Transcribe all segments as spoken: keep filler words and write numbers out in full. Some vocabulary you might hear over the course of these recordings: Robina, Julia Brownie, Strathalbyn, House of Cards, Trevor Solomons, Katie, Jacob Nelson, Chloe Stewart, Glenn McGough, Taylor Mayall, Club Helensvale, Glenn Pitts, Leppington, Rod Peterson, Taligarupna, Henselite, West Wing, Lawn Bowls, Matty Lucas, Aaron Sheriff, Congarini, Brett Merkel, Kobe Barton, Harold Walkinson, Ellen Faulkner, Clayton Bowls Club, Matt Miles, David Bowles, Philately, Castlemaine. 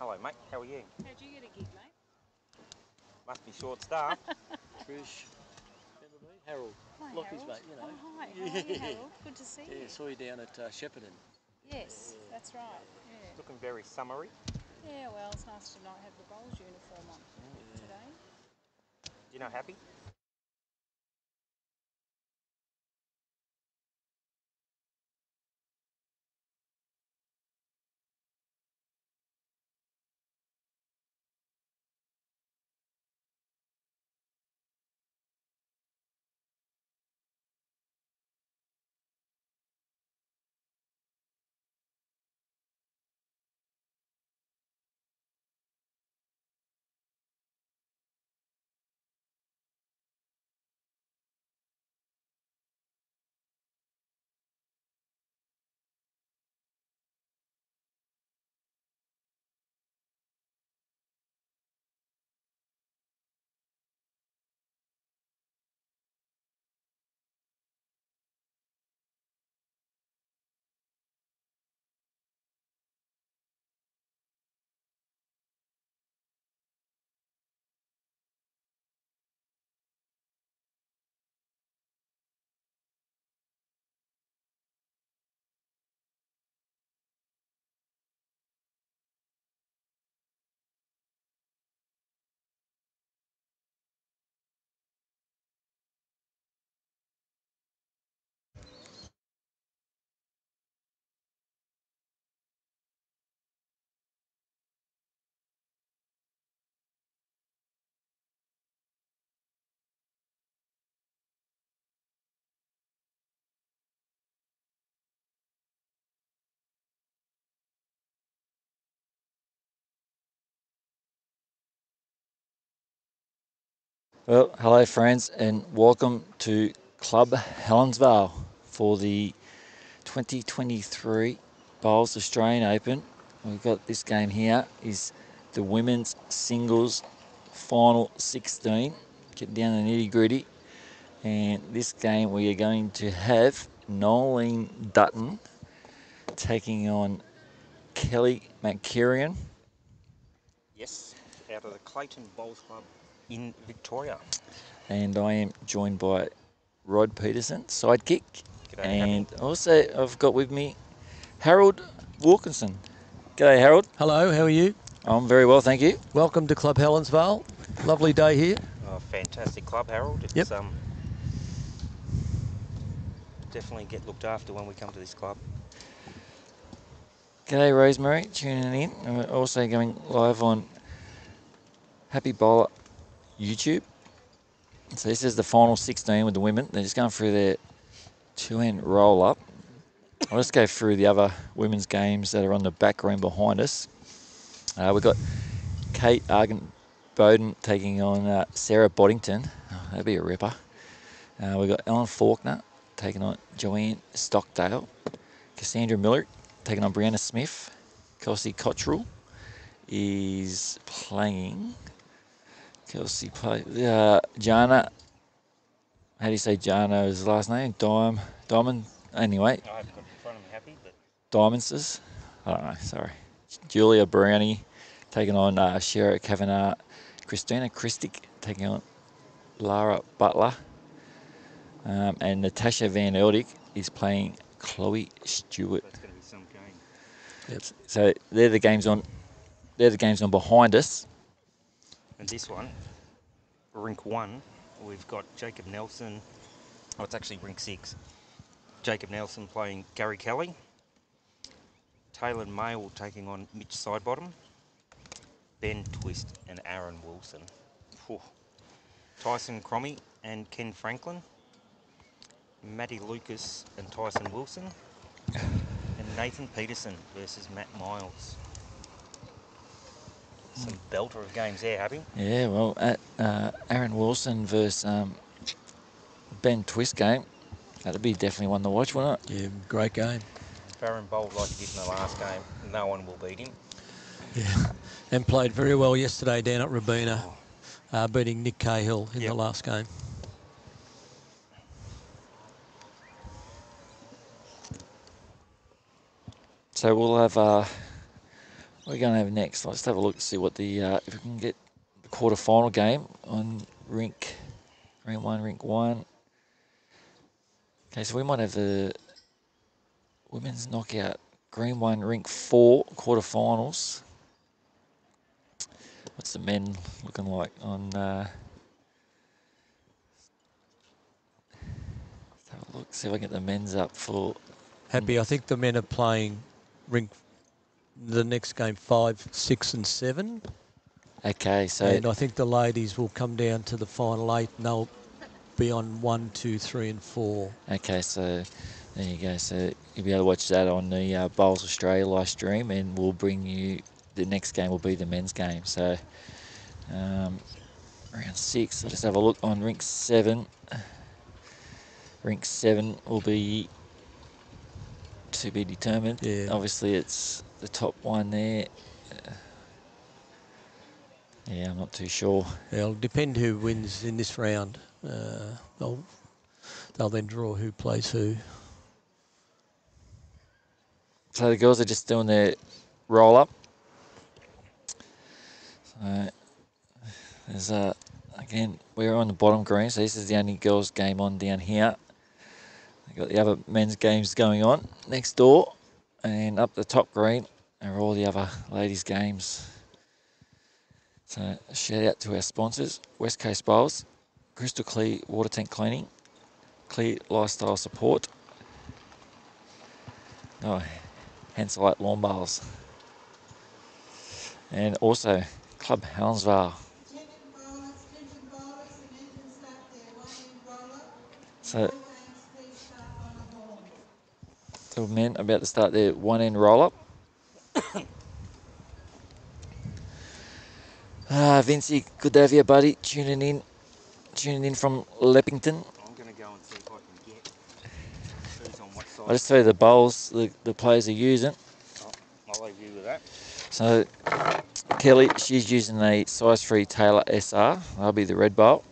Hello, mate. How are you? How'd you get a gig, mate? Must be short-staffed. Trish, remember me? Harold. Hi, Lockie's Harold. Mate, you know. Oh, hi. Yeah. How are you, Harold? Good to see yeah, you. Yeah, saw you down at uh, Shepparton. Yes, yeah. That's right. Yeah. It's looking very summery. Yeah, well, it's nice to not have the bowls uniform on yeah. today. Do you know Happy? Well, hello friends and welcome to Club Helensvale for the twenty twenty-three Bowls Australian Open. We've got this game here is the women's singles final sixteen. Get down the nitty gritty. And this game we are going to have Noelene Dutton taking on Kelly McKerihen. Yes, out of the Clayton Bowls Club in Victoria. And I am joined by Rod Peterson, sidekick. G'day, and Happy. Also I've got with me Harold Walkinson. G'day, Harold. Hello, how are you? I'm very well, thank you. Welcome to Club Helensvale. Lovely day here. Oh, fantastic club, Harold. It's yep. um, definitely get looked after when we come to this club. G'day, Rosemary, tuning in. And we're also going live on Happy Bowler YouTube. So this is the final sixteen with the women. They're just going through their two-hand roll-up. I'll just go through the other women's games that are on the back room behind us. Uh, we've got Kate Argent-Bowden taking on uh, Sarah Boddington. Oh, that'd be a ripper. Uh, we've got Ellen Faulkner taking on Joanne Stockdale. Cassandra Miller taking on Brianna Smith. Kelsey Cottrell is playing... Kelsey play uh, Jana. How do you say Jana's last name? Dime, Diamond. Anyway, I haven't got it in front of me, Happy, but Diamondses. I don't know. Sorry, Julia Brownie taking on uh, Shara Kavanagh. Christina Christick taking on Lara Butler, um, and Natasha Van Eldick is playing Chloe Stewart. That's going to be some game. Yep. So they're the games on. They're the games on behind us. And this one, rink one, we've got Jacob Nelson. Oh, it's actually rink six. Jacob Nelson playing Gary Kelly. Taylor Mayall taking on Mitch Sidebottom. Ben Twist and Aaron Wilson. Whew. Tyson Cromie and Ken Franklin. Matty Lucas and Tyson Wilson. And Nathan Pedersen versus Matt Miles. Some belter of games there, Happy. Yeah, well, at, uh, Aaron Wilson versus um, Ben Twist game, that'd be definitely one to watch, wouldn't it? Yeah, great game. If Aaron bowled like he did in the last game, no one will beat him. Yeah, and played very well yesterday down at Robina, oh. uh, beating Nick Cahill in yep. the last game. So we'll have... Uh, We're going to have next. Let's have a look, see what the uh, if we can get the quarterfinal game on rink green one, rink one. Okay, so we might have the women's knockout green one, rink four quarterfinals. What's the men looking like on? Uh, let's have a look. See if I can get the men's up for. Happy. I think the men are playing rink. The next game, five, six, and seven. Okay, so... And I think the ladies will come down to the final eight, and they'll be on one, two, three, and four. Okay, so there you go. So you'll be able to watch that on the uh, Bowls Australia live stream, and we'll bring you... The next game will be the men's game. So um, round six, I'll just have a look on rink seven. Rink seven will be to be determined. Yeah. Obviously, it's... The top one there. Uh, yeah, I'm not too sure. It'll depend who wins in this round. Uh, they'll, they'll then draw who plays who. So the girls are just doing their roll up. So there's uh, again, we're on the bottom green, so this is the only girls' game on down here. They've got the other men's games going on next door. And up the top green are all the other ladies' games. So shout out to our sponsors, West Coast Bowls, Crystal Clear Water Tank Cleaning, Clear Lifestyle Support, oh, Hanslight Lawn Bowls, and also Club Helensvale. So... So men about to start their one-end roll-up. Ah, Vincey, good to have you, buddy. Tuning in, tuning in from Leppington. I'm going to go and see if I can get who's on what side. I just tell you the bowls the, the players are using. Oh, I'll leave you with that. So Kelly, she's using a size three Taylor S R. That'll be the red bowl.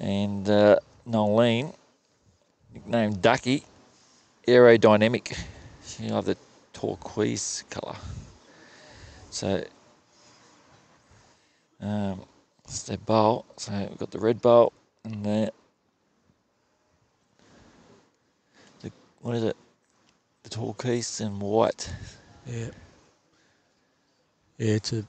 And uh, Noelene, nicknamed Ducky. Aerodynamic, she loved the turquoise colour. So, um, that's their bowl. So we've got the red bowl and the, the what is it? The turquoise and white. Yeah. Yeah, it's a.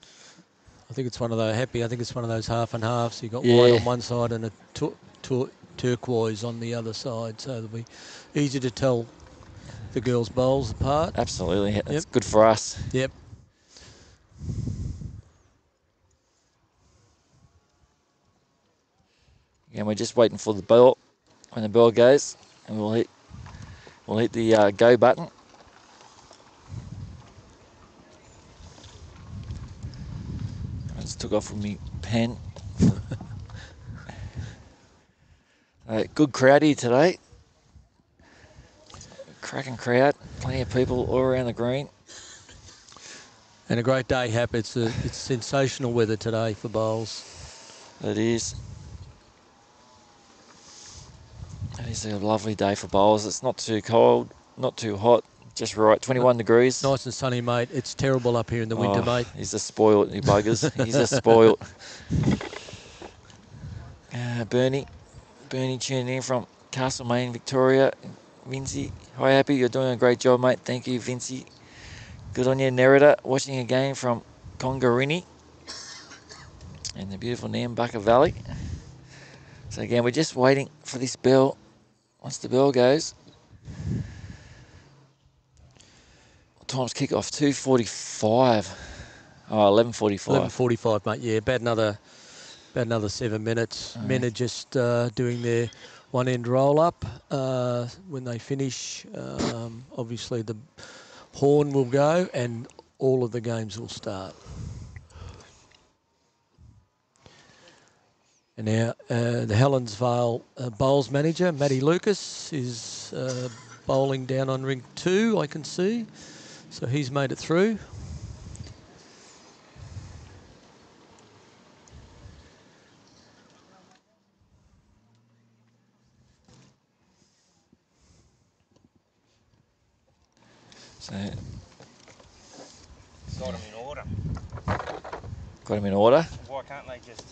I think it's one of those happy. I think it's one of those half and halves. So you got yeah. white on one side and a tur tur turquoise on the other side, so it'll be easy to tell the girls' bowls apart. Absolutely, it's yep. good for us. Yep. And we're just waiting for the bell. When the bell goes, and we'll hit, we'll hit the uh, go button. I just took off with me pen. Uh, good crowd here today. Cracking crowd, plenty of people all around the green. And a great day, Hap. It's, a, it's sensational weather today for bowls. It is. It is a lovely day for bowls. It's not too cold, not too hot, just right, twenty-one degrees. Nice and sunny, mate. It's terrible up here in the winter, oh, mate. He's a spoiled, you buggers. He's a spoiled. Uh, Bernie. Bernie tuning in from Castlemaine, Victoria. Vincey, hi Happy, you're doing a great job, mate. Thank you, Vincey. Good on you, Nerida. Watching a game from Congarini in the beautiful Nambucca Valley. So again, we're just waiting for this bell. Once the bell goes, time's kickoff two forty-five. Oh, eleven forty-five. eleven forty-five, mate. Yeah, about another. About another seven minutes. Right. Men are just uh, doing their one-end roll-up. Uh, when they finish, um, obviously the horn will go and all of the games will start. And now uh, the Helensvale uh, bowls manager, Matty Lucas, is uh, bowling down on ring two, I can see. So he's made it through. So in order. Got him in order. Why can't they just...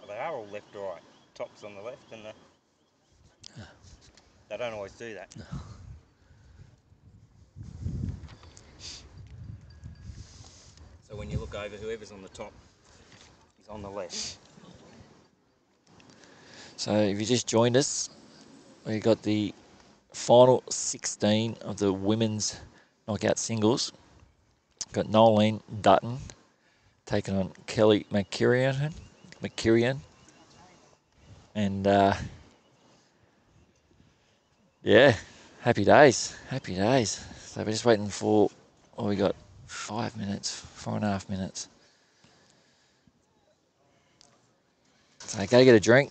Well, they are all left or right. Top's on the left and the... No. They don't always do that. No. So when you look over, whoever's on the top is on the left. So if you just joined us, we got the final sixteen of the women's knockout singles. Got Noelene Dutton taking on Kelly McKerihen, McKerihen. And uh, yeah, happy days, happy days. So we're just waiting for, oh, we got five minutes, four and a half minutes. So go get a drink,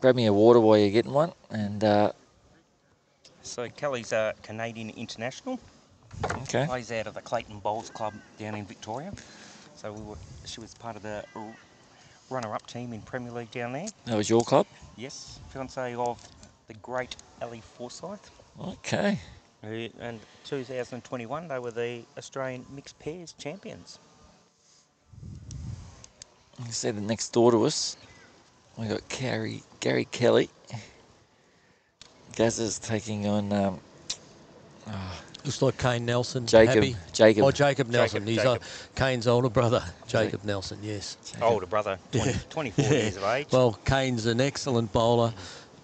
grab me a water while you're getting one. And uh, so Kelly's a Canadian international. Okay. Plays out of the Clayton Bowls Club down in Victoria. So we were, she was part of the runner-up team in Premier League down there. That was your club? Yes, fiancée of the great Ellie Forsyth. Okay. And two thousand twenty-one, they were the Australian Mixed Pairs Champions. You can see that next door to us, we got Gary, Gary Kelly. Gazza's taking on... Um, oh, looks like Kane Nelson. Jacob. Happy. Jacob. Oh, Jacob Nelson. Jacob, He's Jacob. A, Kane's older brother. Jacob, Jacob. Nelson, yes. Jacob. Older brother, twenty, twenty-four yeah. years of age. Well, Kane's an excellent bowler.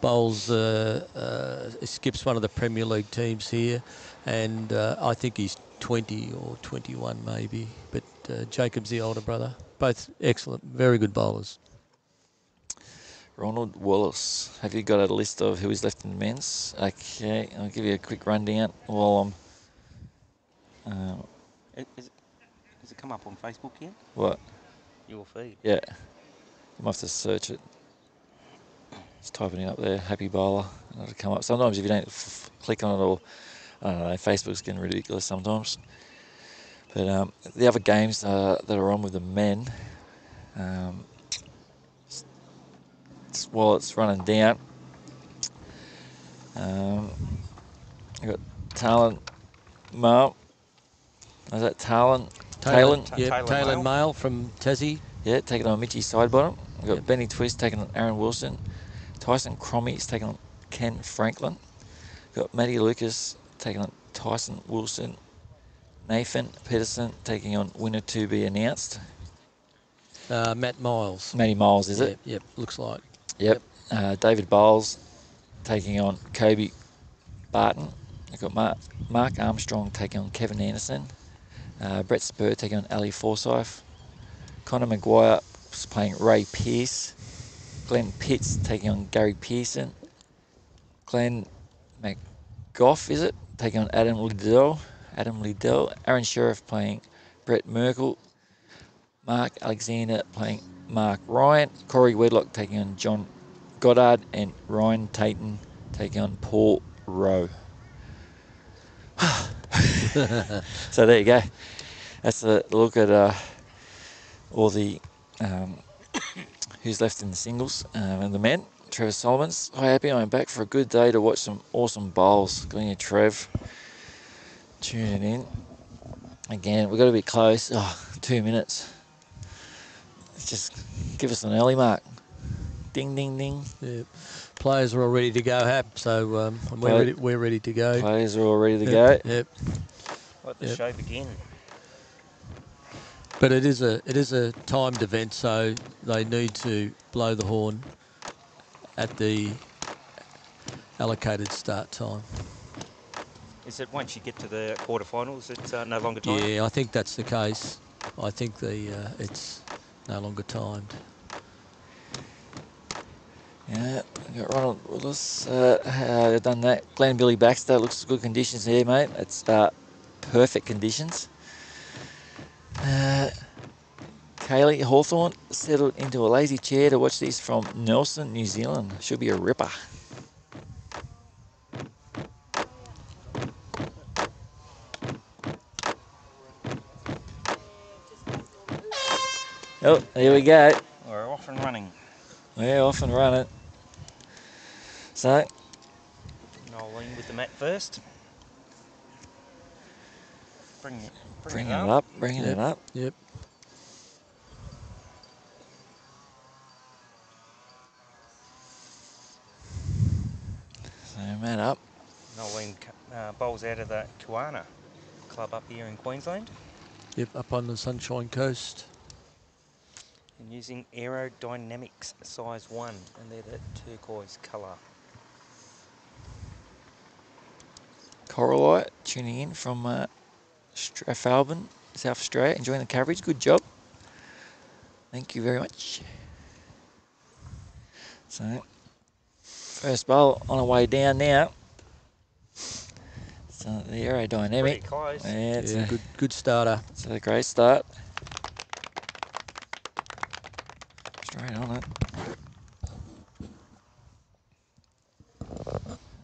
Bowls uh, uh, skips one of the Premier League teams here, and uh, I think he's twenty or twenty-one maybe, but uh, Jacob's the older brother. Both excellent, very good bowlers. Ronald Wallace, have you got a list of who is left in the men's? Okay, I'll give you a quick rundown while I'm... Um, is, is it, has it come up on Facebook yet? What? Your feed. Yeah, you must have searched it. Just typing it up there, Happy Bowler, and it'll come up. Sometimes if you don't f click on it or, I don't know, Facebook's getting ridiculous sometimes. But um, the other games uh, that are on with the men, um, it's, it's, while it's running down, um, you've got Talon Male. Is that Talon? Talon? Talon, yeah, Talon Male from Tassie. Yeah, taking on Mitch Sidebottom. We've got yep. Benny Twist taking on Aaron Wilson. Tyson Cromie is taking on Ken Franklin. We've got Matty Lucas taking on Tyson Wilson. Nathan Pedersen taking on winner to be announced. Uh, Matt Miles. Matty Miles, is it? Yep, yep, looks like. Yep. yep. Uh, David Bowles taking on Kobe Barton. We've got Mark, Mark Armstrong taking on Kevin Anderson. Uh, Brett Spur taking on Ali Forsyth. Connor Maguire is playing Ray Pearce. Glenn Pitts taking on Gary Pearson. Glenn McGough, is it? Taking on Adam Liddell. Adam Liddell. Aaron Sheriff playing Brett Merkel. Mark Alexander playing Mark Ryan. Corey Wedlock taking on John Goddard. And Ryan Tayton taking on Paul Rowe. So there you go. That's a look at uh, all the... Um, who's left in the singles, um, and the men. Trevor Solomons, hi Happy, I'm back for a good day to watch some awesome bowls. Good on you, Trev. Tuning in. Again, we've got to be close. Oh, two minutes. Just give us an early mark. Ding, ding, ding. Yeah. Players are all ready to go, Hap, so um, we're, ready, we're ready to go. Players are all ready to yep. go. Yep. Let the yep. show begin. But it is a it is a timed event, so they need to blow the horn at the allocated start time. Is it once you get to the quarterfinals, it's uh, no longer timed? Yeah, I think that's the case. I think the uh, it's no longer timed. Yeah, we've got Ronald Willis. Uh, uh, done that. Glenn Billy Baxter, looks good conditions here, mate. It's uh, perfect conditions. Uh, Kaylee Hawthorne settled into a lazy chair to watch these from Nelson, New Zealand. Should be a ripper. Oh, here we go. We're off and running. We're off and running. So, Noelene with the mat first. Bring it. Bringing it up, bringing it up. Yep. So Matt up. Noelene uh, bowls out of the Kuana Club up here in Queensland. Yep, up on the Sunshine Coast. And using Aerodynamics size one, and they're the turquoise colour. Coralite tuning in from uh, Strathalbyn, South Australia, enjoying the coverage. Good job. Thank you very much. So, first bowl on our way down now. So the Aerodynamic. Pretty close. Yeah, it's yeah. a good, good starter. It's a great start. Straight on it.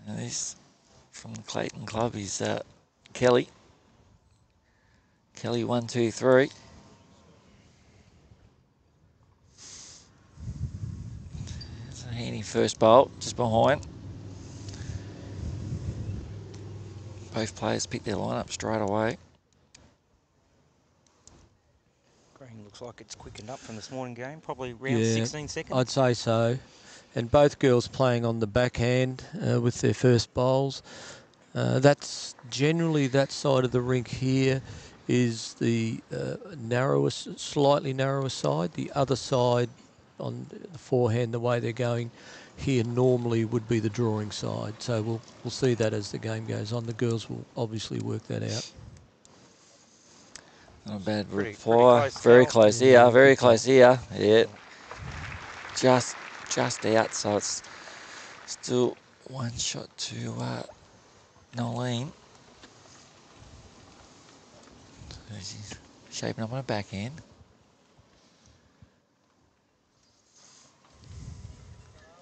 And this from the Clayton Club is uh, Kelly. Kelly, one, two, three. It's a handy first bowl, just behind. Both players pick their lineup straight away. Looks like it's quickened up from this morning game, probably around yeah, sixteen seconds. I'd say so. And both girls playing on the backhand uh, with their first bowls. Uh, that's generally that side of the rink here is the uh, narrowest, slightly narrower side. The other side on the forehand, the way they're going here normally would be the drawing side. So we'll, we'll see that as the game goes on. The girls will obviously work that out. Not a bad pretty, reply. Pretty close very now. close yeah. here. Very close here. Yeah. Just, just out. So it's still one shot to uh, Noelene. She's shaping up on a backhand.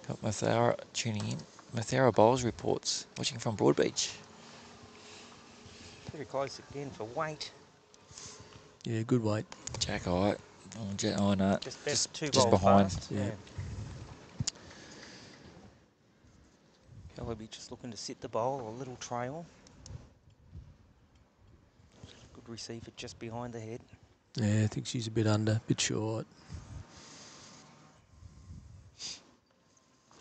Got Mathara tuning in. Mathara Bowles reports, watching from Broadbeach. Pretty close again for weight. Yeah, good weight. Jack, all right. Oh, Jack, oh no. Just, just, two just behind. Fast. Yeah. Kelly just looking to sit the bowl, a little trail. Good receiver just behind the head. Yeah, I think she's a bit under, a bit short.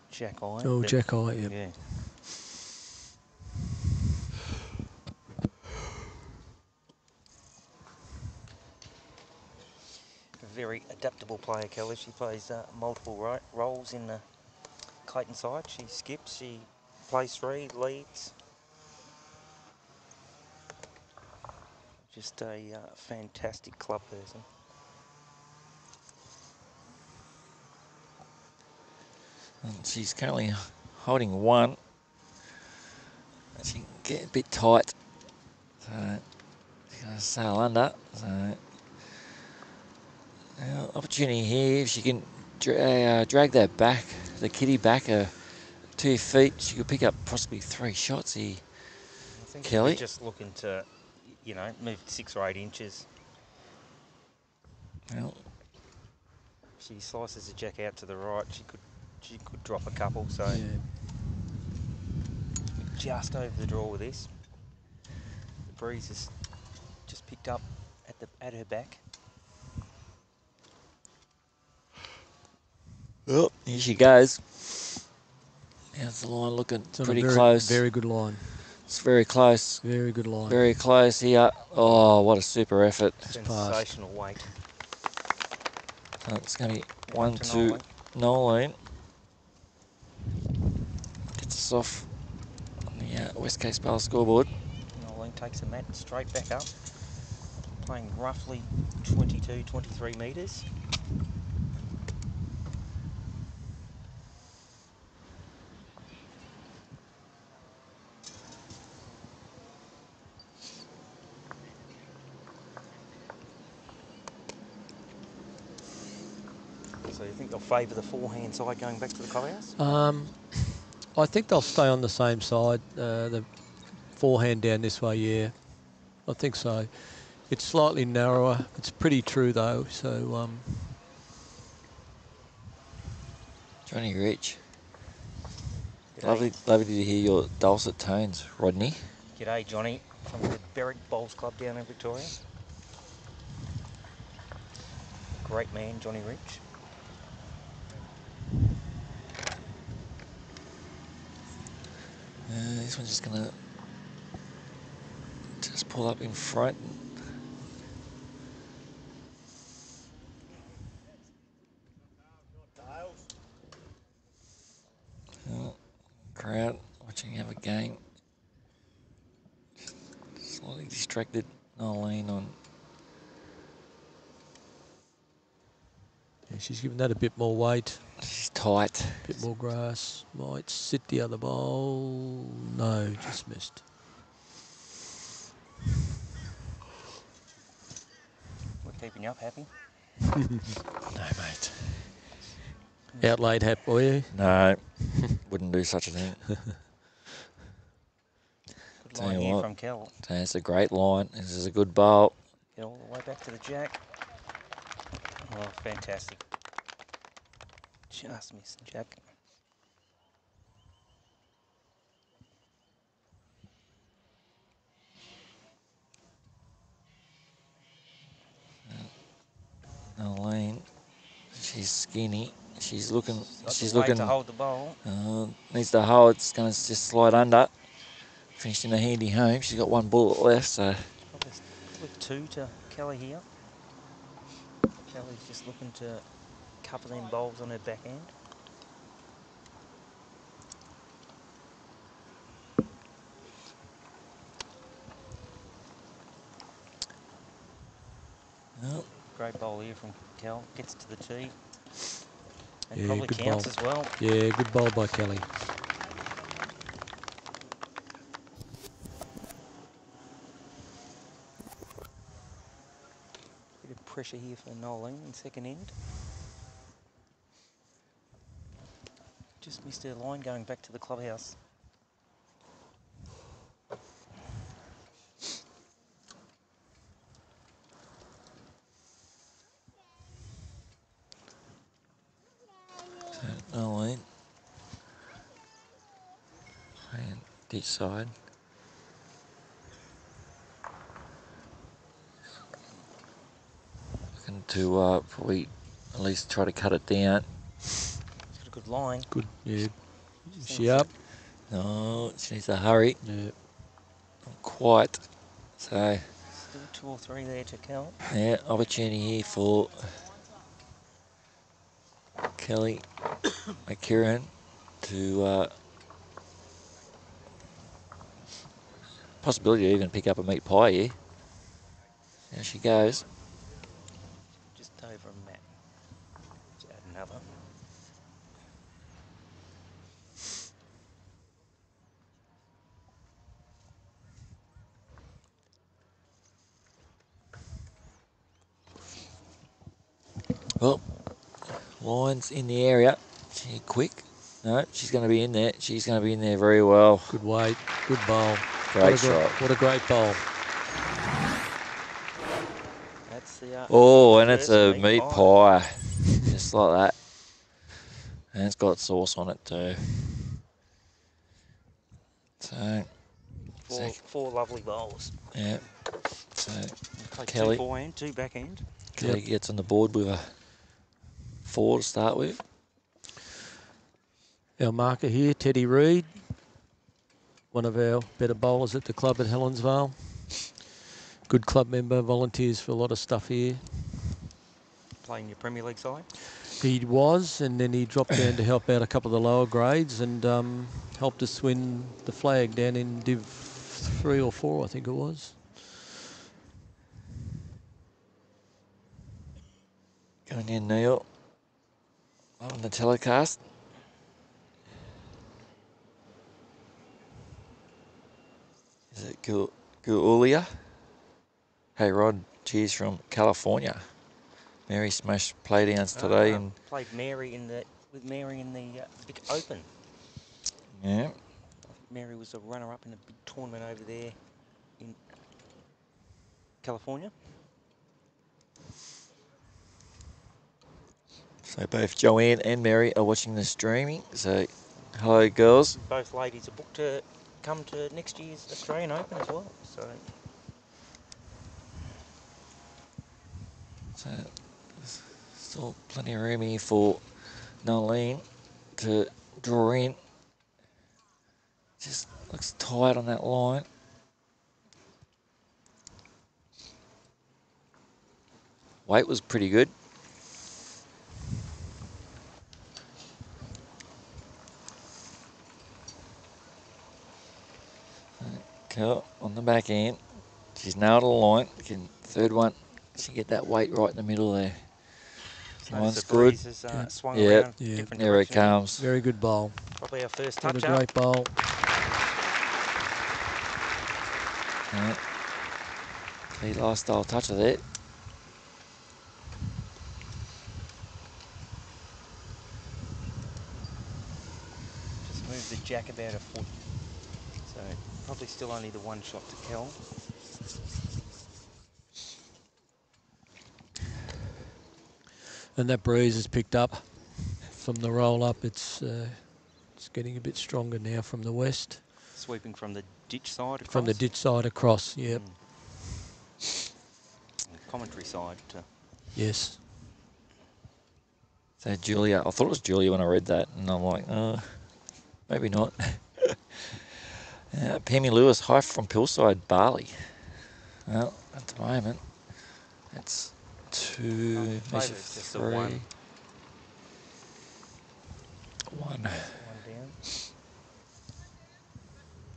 Jack Eye. Oh, Jack Eye, yeah. yeah. Very adaptable player, Kelly. She plays uh, multiple right roles in the Clayton side. She skips, she plays three, leads. Just a uh, fantastic club person. And she's currently holding one. She can get a bit tight. So she's going to sail under. So. Uh, opportunity here, if she can dra uh, drag that back, the kitty back uh, two feet, she could pick up possibly three shots here, I think Kelly. Just looking to, you know, move six or eight inches. Well, she slices the jack out to the right, she could she could drop a couple, so yeah. Just over the draw with this. The breeze has just picked up at the at her back. Oh, here she goes. How's the line looking? It's pretty very, close. Very good line. It's very close. Very good line. Very close here. Oh, what a super effort. Sensational weight. So it's going to be one, two, Noelene. Gets us off on the uh, West Coast Bowls scoreboard. Noelene takes the mat straight back up. Playing roughly twenty-two, twenty-three metres. Favour the forehand side going back to the clubhouse? Um, I think they'll stay on the same side. Uh, the forehand down this way, yeah. I think so. It's slightly narrower. It's pretty true though. So um, Johnny Rich. G'day. Lovely, lovely to hear your dulcet tones, Rodney. G'day, Johnny, from the Berwick Bowls Club down in Victoria. great man, Johnny Rich. Uh, this one's just going to just pull up in front. Oh, crowd watching have a game. Just slightly distracted Noelene on. Yeah, she's giving that a bit more weight. She's tight. A bit more grass. Might sit the other bowl. No, just missed. We're keeping you up, Happy? No, mate. Outlaid, Hap, were you? No, wouldn't do such a thing. Good line here from Kel. It's a great line. This is a good bowl. Get all the way back to the jack. Oh, fantastic. Just missed the jack. Noelene, she's skinny. She's looking. Got she's looking. To hold the ball. Uh, needs to hold. It's going to just slide under. Finished in a handy home. She's got one bullet left, so. With two to Kelly here. Kelly's just looking to couple them bowls on her back end. Nope. Great bowl here from Kel. Gets to the tee. And yeah, probably good counts bowl. As well. Yeah, good bowl by Kelly. Bit of pressure here for Noelene in second end. Just missed her line going back to the clubhouse. Side. Looking to uh, probably at least try to cut it down. She's got a good line. Good, yeah. Is she up? No, she needs to hurry. Yeah. Not quite. So. Still two or three there to count. Yeah, opportunity here for Kelly McKerihen to. Uh, Possibility to even pick up a meat pie here. There she goes. Just over a mat. Let's add another. Well, line's in the area. She quick. No, she's going to be in there. She's going to be in there very well. Good weight. Good bowl. Great shot. What a great bowl. That's the, uh, oh, and it's a meat pie. pie. Just like that. And it's got sauce on it too. So. Four, four lovely bowls. Yeah. So, Kelly. Two forehand, two backhand. Kelly yep. gets on the board with a four to start with. Our marker here, Teddy Reid. One of our better bowlers at the club at Helensvale. Good club member, volunteers for a lot of stuff here. Playing your Premier League side? He was, and then he dropped down to help out a couple of the lower grades and um, helped us win the flag down in Div three or four, I think it was. Going in, Neil. On the telecast. Is it Guulia? Hey Rod, cheers from California. Mary smashed playdowns today uh, and played Mary in the with Mary in the uh, Vic Open. Yeah. Mary was a runner-up in a big tournament over there in California. So both Joanne and Mary are watching the streaming. So hello girls. Both ladies are booked to come to next year's Australian Open as well. So, so Still plenty of room here for Noelene to draw in. Just looks tight on that line. Weight was pretty good. Cool. On the back end, she's nailed a line. Can third one, she get that weight right in the middle there. So no surprises, uh, swung yeah. around. Yeah. Different there direction. It comes. Very good bowl. Probably our first touch up. A great bowl. Yeah. Key lifestyle toucher there. Just move the jack about a foot. So probably still only the one shot to kill. And that breeze has picked up from the roll up. It's uh, it's getting a bit stronger now from the west. Sweeping from the ditch side across? From the ditch side across, yep. Mm. Commentary side too. Yes. So Julia, I thought it was Julia when I read that, and I'm like, uh, maybe not. Uh, Pammy Lewis, high from Pillside, Barley. Well, at the moment, that's two, oh, maybe three. One. One. One down.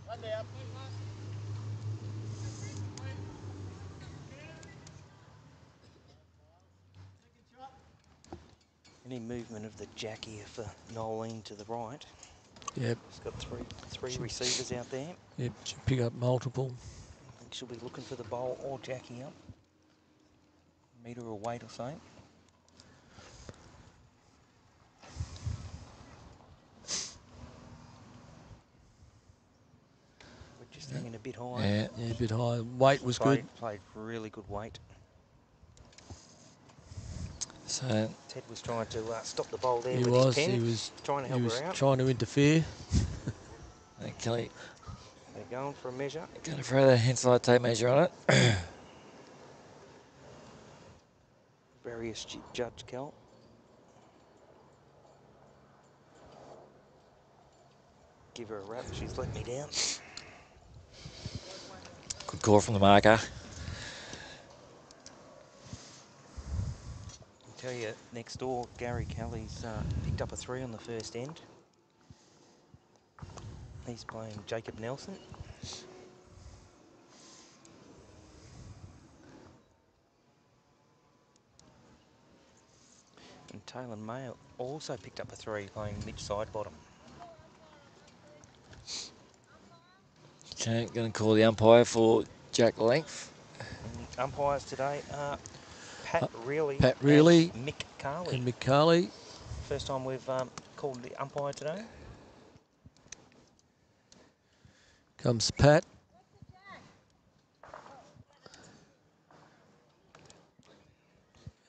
One down. Any movement of the jack here for Noelene to the right. Yep. She's got three three she, receivers out there. Yep, she'll pick up multiple. I think she'll be looking for the bowl or jackie up. A metre or weight or something. We're just yeah. thinking a bit high. Yeah, yeah, a bit high. Weight was played, good. Played really good weight. So Ted was trying to uh, stop the bowl there. He with was. His pen. He was trying to help he was her out. Trying to interfere. And Kelly, they're going for a measure. Going to throw that inside tape measure on it. Very astute judge, Kel. Give her a rap. She's let me down. Good call from the marker. Tell you next door, Gary Kelly's uh, picked up a three on the first end. He's playing Jacob Nelson. And Taylor Mayall also picked up a three playing Mitch Sidebottom. Okay, going to call the umpire for jack length. And umpires today are Pat Reilly, Pat Reilly and Mick Carley. And Mick Carley. First time we've um, called the umpire today. Comes Pat.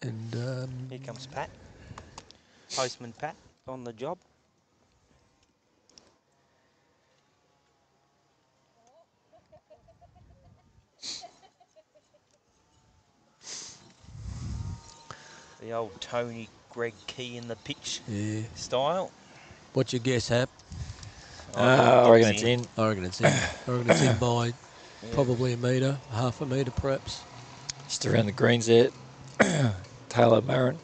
And um, here comes Pat. Postman Pat on the job. The old Tony Greg Key in the pitch yeah. style. What's your guess, Hap? Oh, uh, I reckon it's in. in. I reckon it's in. I reckon it's in by yeah. probably a metre, half a metre perhaps. Just around the greens there. Taylor Marin,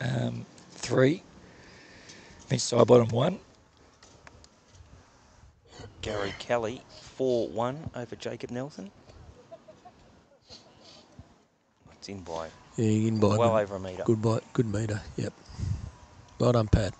um, three. Mitch Sidebottom, one. Gary Kelly, four one over Jacob Nelson. It's in by. Yeah, in by well over a metre. Good, by, good metre, yep. Well done, Pat.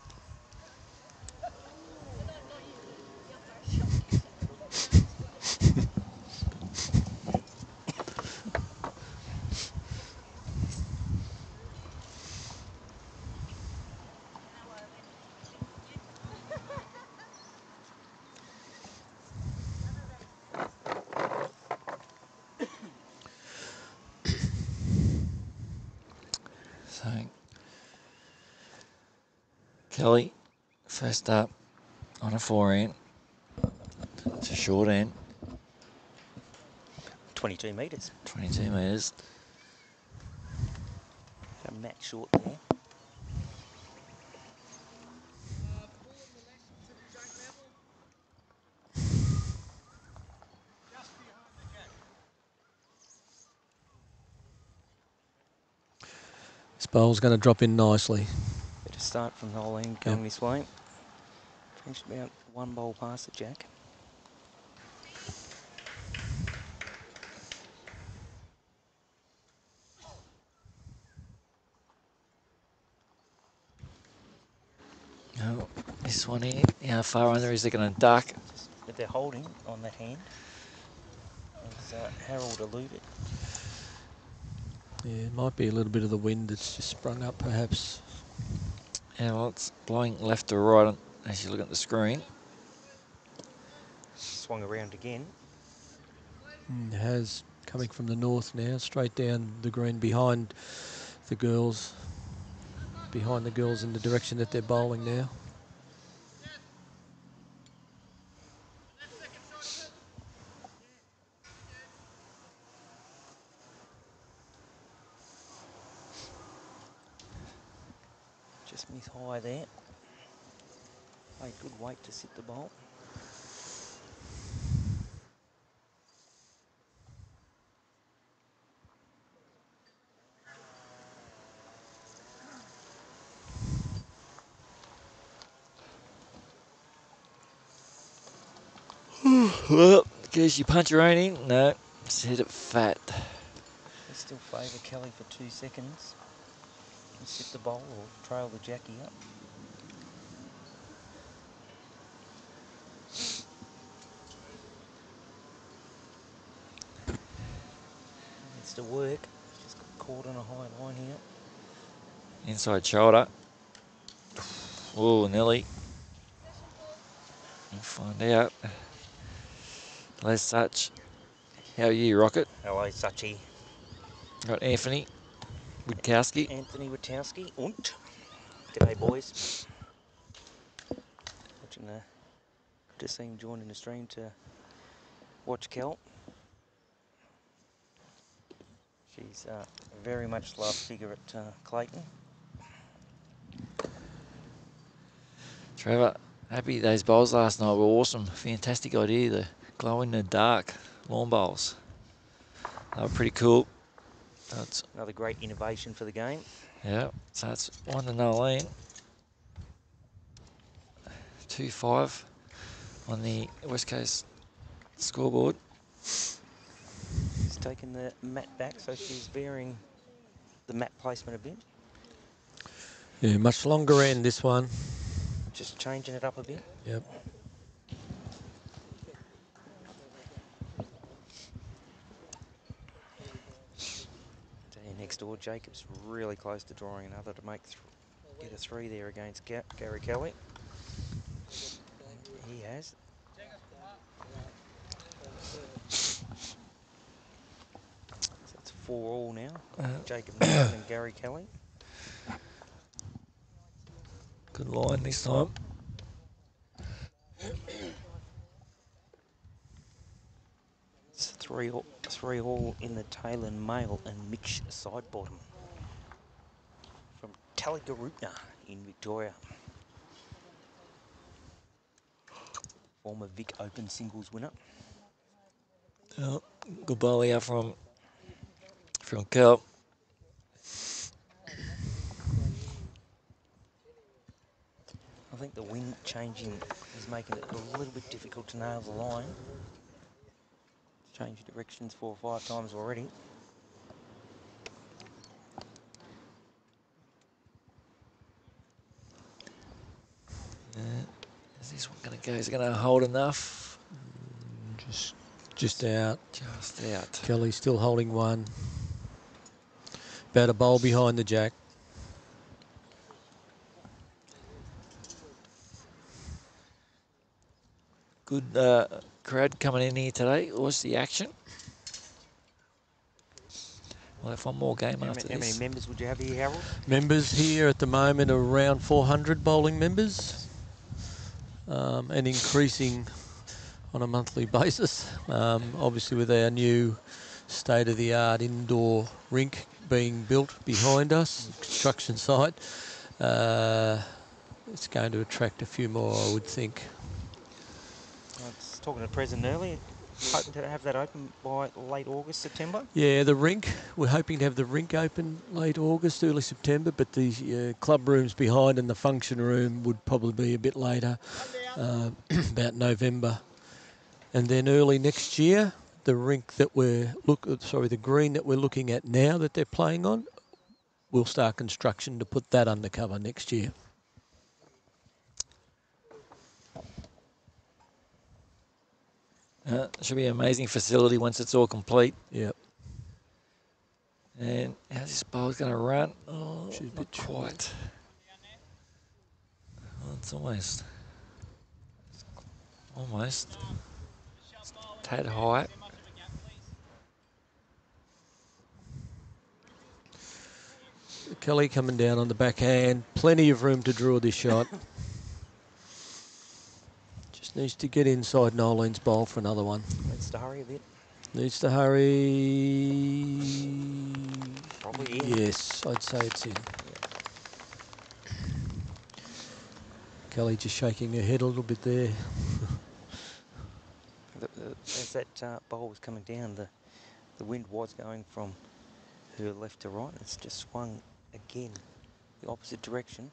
Kelly, first up on a forehand. It's a short end. twenty-two metres. twenty-two metres. A match short there. bowl's going to drop in nicely. Bit of start from Noelene going yep. this way. Finished about one bowl past the jack. Oh, this one here, how far under is it going to duck? Just, but they're holding on that hand, as uh, Harold alluded. Yeah, it might be a little bit of the wind that's just sprung up, perhaps. Yeah, well, it's blowing left to right as you look at the screen. Swung around again. Mm, has, coming from the north now, straight down the green behind the girls. Behind the girls in the direction that they're bowling now. Just miss high there. A good weight to sit the bowl. Well, guess you punch your own in. No, just hit it fat. They still favour Kelly for two seconds. And sit the bowl or trail the jackie up. It's to work. Just got caught on a high line here. Inside shoulder. Oh, nearly. We'll find out. Hello, Such. How are you, Rocket? Hello, Suchy. Got Anthony Witkowski. Anthony Witkowski. Und. G'day, boys. Watching the, just seeing joining the stream to watch Kel. She's uh, very much loved figure at uh, Clayton. Trevor, happy those bowls last night were awesome. Fantastic idea there. Glow in the dark lawn bowls. They were pretty cool. That's another great innovation for the game. Yeah, so that's one to Noelene. two five on the West Coast scoreboard. She's taken the mat back, so she's varying the mat placement a bit. Yeah, much longer end this one. Just changing it up a bit. Yep. Next door, Jacob's really close to drawing another to make th get a three there against Ga Gary Kelly. He has. So it's four all now. Uh, Jacob Nelson and Gary Kelly. Good line this time. Three all, three all in the Talon Male and Mitch Sidebottom from Taligarupna in Victoria. Former Vic Open singles winner. Oh, good ball here from from Kel. I think the wind changing is making it a little bit difficult to nail the line. Changed directions four or five times already. Uh, is this one going to go? Is it going to hold enough? Just, just out. Just out. Kelly's still holding one. About a bowl behind the jack. Good. Uh, crowd coming in here today. What's the action? We'll have one more game how after how this. How many members would you have here, Harold? Members here at the moment are around four hundred bowling members um, and increasing on a monthly basis. Um, obviously with our new state-of-the-art indoor rink being built behind us, construction site, uh, it's going to attract a few more, I would think. Talking to President earlier, hoping to have that open by late August, September? Yeah, the rink. We're hoping to have the rink open late August, early September, but the uh, club room's behind and the function room would probably be a bit later, uh, about November. And then early next year, the rink that we're look sorry, the green that we're looking at now that they're playing on, we'll start construction to put that under cover next year. Uh, should be an amazing facility once it's all complete. Yep. And how's this bowl's going to run? Oh, she's not a bit quite. Well, it's almost, it's almost it's a tad high. Kelly coming down on the backhand. Plenty of room to draw this shot. Needs to get inside Nolene's bowl for another one. Needs to hurry a bit. Needs to hurry. Probably in. Yes, I'd say it's in. Yeah. Kelly just shaking her head a little bit there. the, the, as that uh, bowl was coming down, the, the wind was going from her left to right. It's just swung again the opposite direction.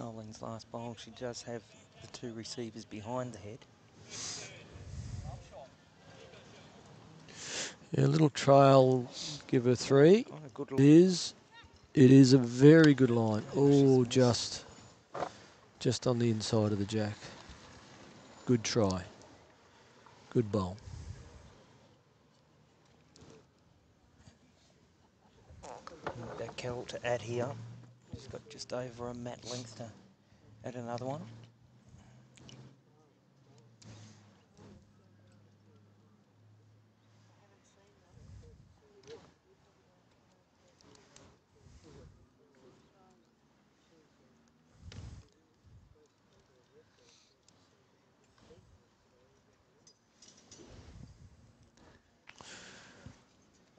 Nolene's last bowl, she does have the two receivers behind the head. Yeah, a little trail, give her three. Oh, good it is, it is a very good line. Oh, just, just on the inside of the jack. Good try. Good bowl. Need that Carol to add here. She's got just over a mat length to add another one.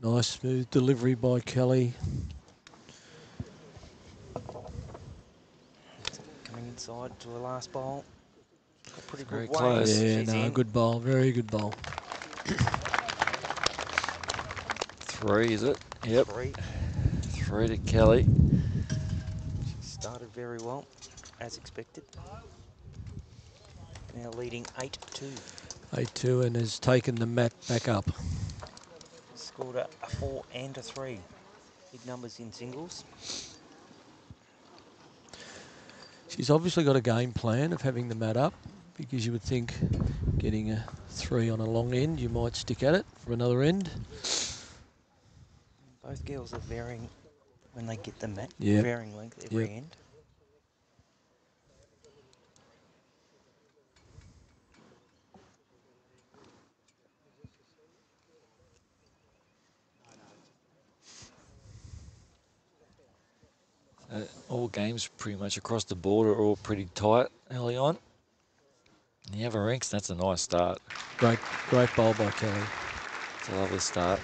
Nice smooth delivery by Kelly. Coming inside to her last bowl. A pretty very good close. Yeah, She's no, in. Good bowl, very good bowl. Three, is it? Yep. Three. Three to Kelly. She started very well, as expected. Now leading eight two. eight two and has taken the mat back up. Scored a four and a three. Big numbers in singles. She's obviously got a game plan of having the mat up, because you would think getting a three on a long end, you might stick at it for another end. Both girls are varying when they get the mat, yep. varying length every yep. end. Uh, all games pretty much across the board are all pretty tight early on. And the other ranks, that's a nice start. Great, great bowl by Kelly. It's a lovely start.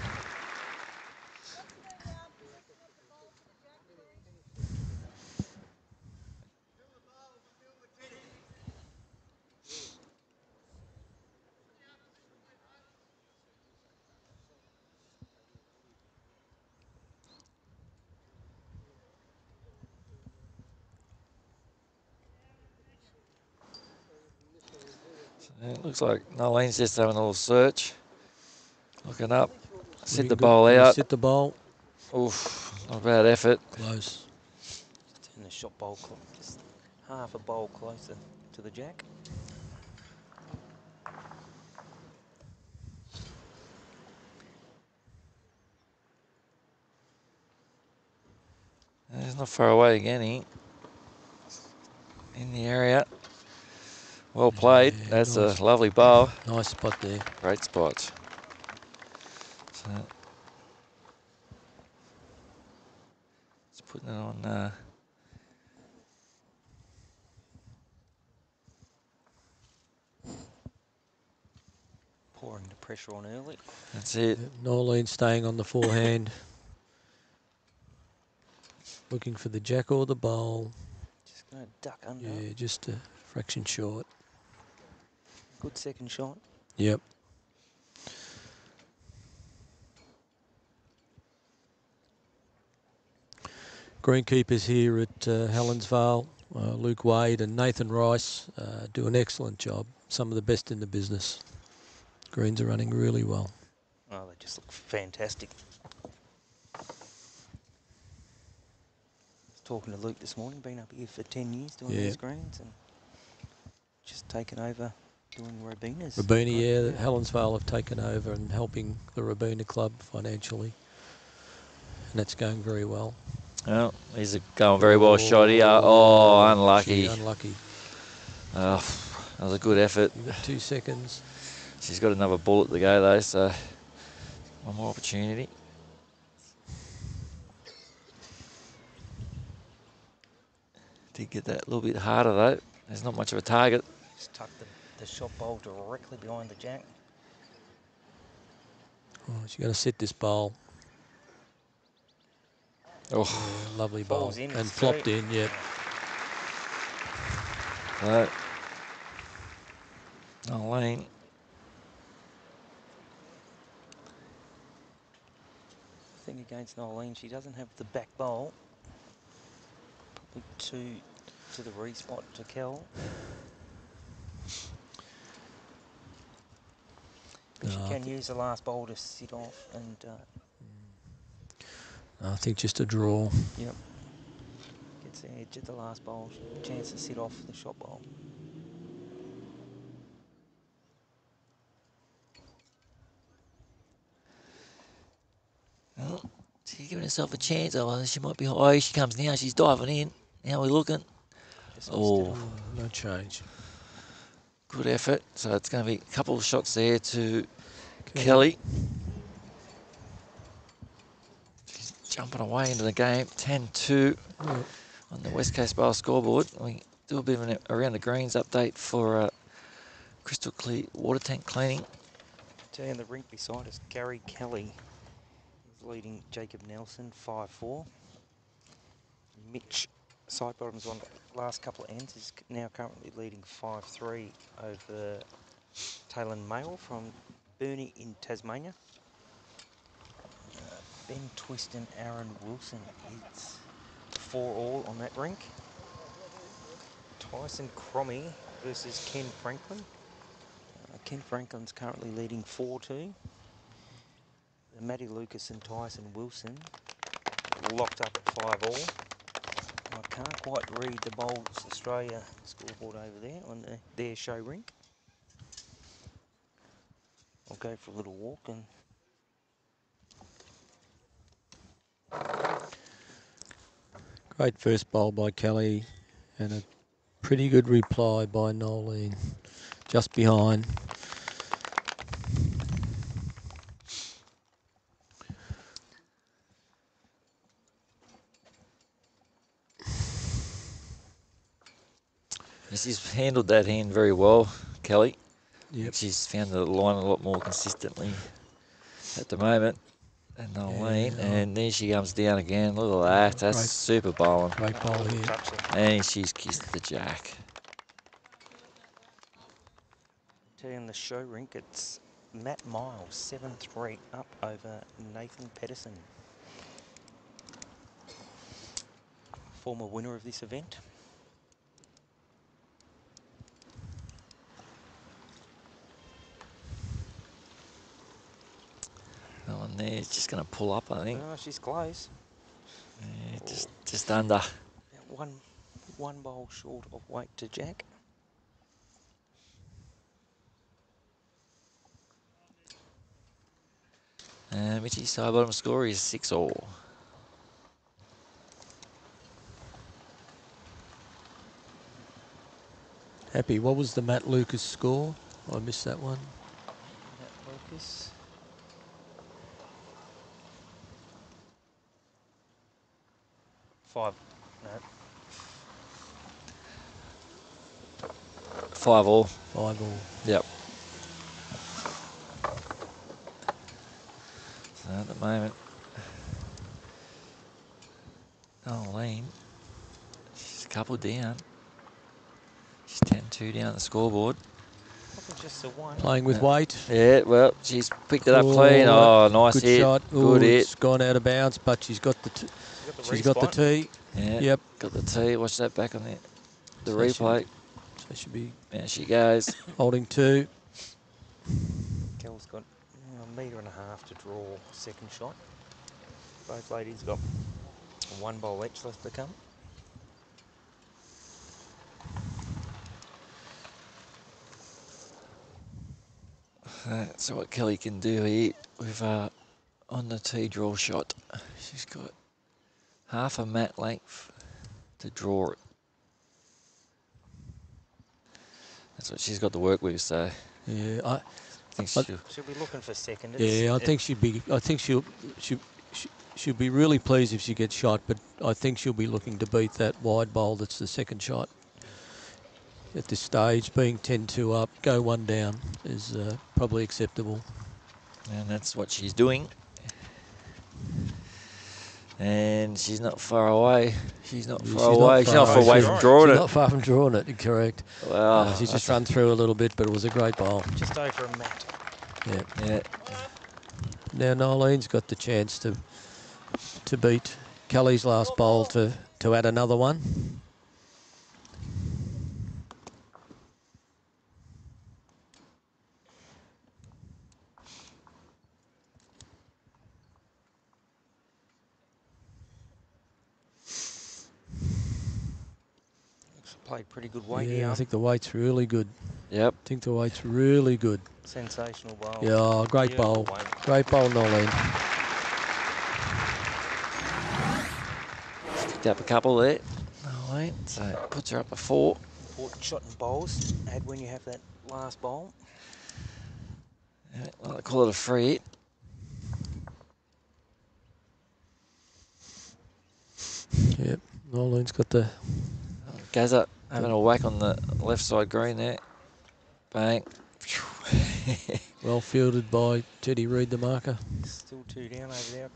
Looks like Nolene's just having a little search. Looking up. Sit the bowl out. Sit the bowl. Oof, not a bad effort. Close. Just turn the shot bowl clock. Just half a bowl closer to the jack. He's not far away again, he. In the area. Well played. Yeah, That's nice. A lovely bowl. Nice spot there. Great spot. So it's putting it on uh, Bowling the pressure on early. That's it. Noelene staying on the forehand. Looking for the jack or the bowl. Just going to duck under. Yeah, just a fraction short. Good second shot. Yep. Greenkeepers here at uh, Helensvale, uh, Luke Wade and Nathan Rice uh, do an excellent job. Some of the best in the business. Greens are running really well. Oh, they just look fantastic. I was talking to Luke this morning, been up here for ten years doing yeah. these greens and just taken over doing Robinas. Robina, yeah, yeah, Helensvale have taken over and helping the Robina Club financially. And that's going very well. Well, he's going very well, oh, shot here. Oh, unlucky. Unlucky. Oh, that was a good effort. You've got two seconds. She's got another bullet to go, though, so one more opportunity. Did get that a little bit harder, though. There's not much of a target. Just tucked the, the shot bowl directly behind the jack. Oh, she's going to sit this bowl. Oh, yeah, lovely bowl in, and flopped in, yeah. Right. Noelene. Thing against Noelene, she doesn't have the back bowl. Probably two to the re-spot to Kel. No, she can use the last bowl to sit off and... Uh, I think just a draw. Yep. Gets the edge at the last bowl. Chance to sit off the shot bowl. Well, she's giving herself a chance. Oh, she might be. Oh, she comes now. She's diving in. Now we're looking. Oh, no change. Good effort. So it's going to be a couple of shots there to Kelly. Jumping away into the game, ten two on the West Coast Bowls scoreboard. We do a bit of an around the greens update for uh, Crystal Clear Water Tank Cleaning. Down the rink beside us, Gary Kelly is leading Jacob Nelson five four. Mitch Sidebottom's on the last couple of ends is now currently leading five three over Talon Male from Burnie in Tasmania. Ben Twist and Aaron Wilson, it's four all on that rink. Tyson Cromie versus Ken Franklin. Uh, Ken Franklin's currently leading four two. Matty Lucas and Tyson Wilson locked up at five all. I can't quite read the Bowls Australia scoreboard over there on the, their show rink. I'll go for a little walk and... Great first bowl by Kelly and a pretty good reply by Noelene, just behind. She's handled that hand very well, Kelly. Yep. She's found the line a lot more consistently at the moment. And Noelene, yeah, and there she comes down again. Look at that, that's great, super bowling. Great bowl here. And she's kissed the jack. In the show rink, it's Matt Miles, seven three up over Nathan Pedersen. Former winner of this event. And there's just going to pull up, I think. Oh, she's close. Yeah, just, just under. One, one bowl short of weight to jack. And Mitchie's side bottom score is six all. Happy. What was the Matt Lucas score? Oh, I missed that one. Matt Lucas. Five, no. Five all. Five all. Yep. at the moment. Noelene, she's a couple down. She's ten two down at the scoreboard. Just the one. Playing with yeah. weight. Yeah, well, she's picked it up Ooh, clean. Oh, nice good hit. Shot. Ooh, good hit. It's gone out of bounds, but she's got the t she's got the tee. Yeah, yep. Got the tee. Watch that back on the, the so replay. She, so she be. There she goes. Holding two. Kel's got a metre and a half to draw second shot. Both ladies got one bowl each left to come. That's what Kelly can do here with uh, on the tee draw shot. She's got half a mat length to draw it. That's what she's got to work with. So yeah, I, I think she'll, I, she'll be looking for second. Yeah, I think she'd be. I think she'll she she'll be really pleased if she gets shot. But I think she'll be looking to beat that wide bowl. That's the second shot. At this stage, being ten two up, go one down is uh, probably acceptable. And that's what she's doing. And she's not far away. She's not she's far not away. Far she's not far away, away from drawing she's it. She's not far from drawing it, correct. Well, uh, she's just run through a little bit, but it was a great bowl. Just over a mat. Yeah. yeah. Now, Nolene's got the chance to to beat Kelly's last bowl to, to add another one. Played pretty good weight yeah, here. I think the weight's really good. Yep. I think the weight's really good. Sensational bowl. Yeah, oh, great Beautiful bowl. Weight. Great bowl, Noelene. Sticked up a couple there, Noelene. So it puts her up a four. Important shot in bowls, add when you have that last bowl. Yeah, well, I call it a free hit. Yep, Nolene's got the... Goes up, having a whack on the left side green there. Bang. Well fielded by Teddy Reid, the marker. Still two down over there.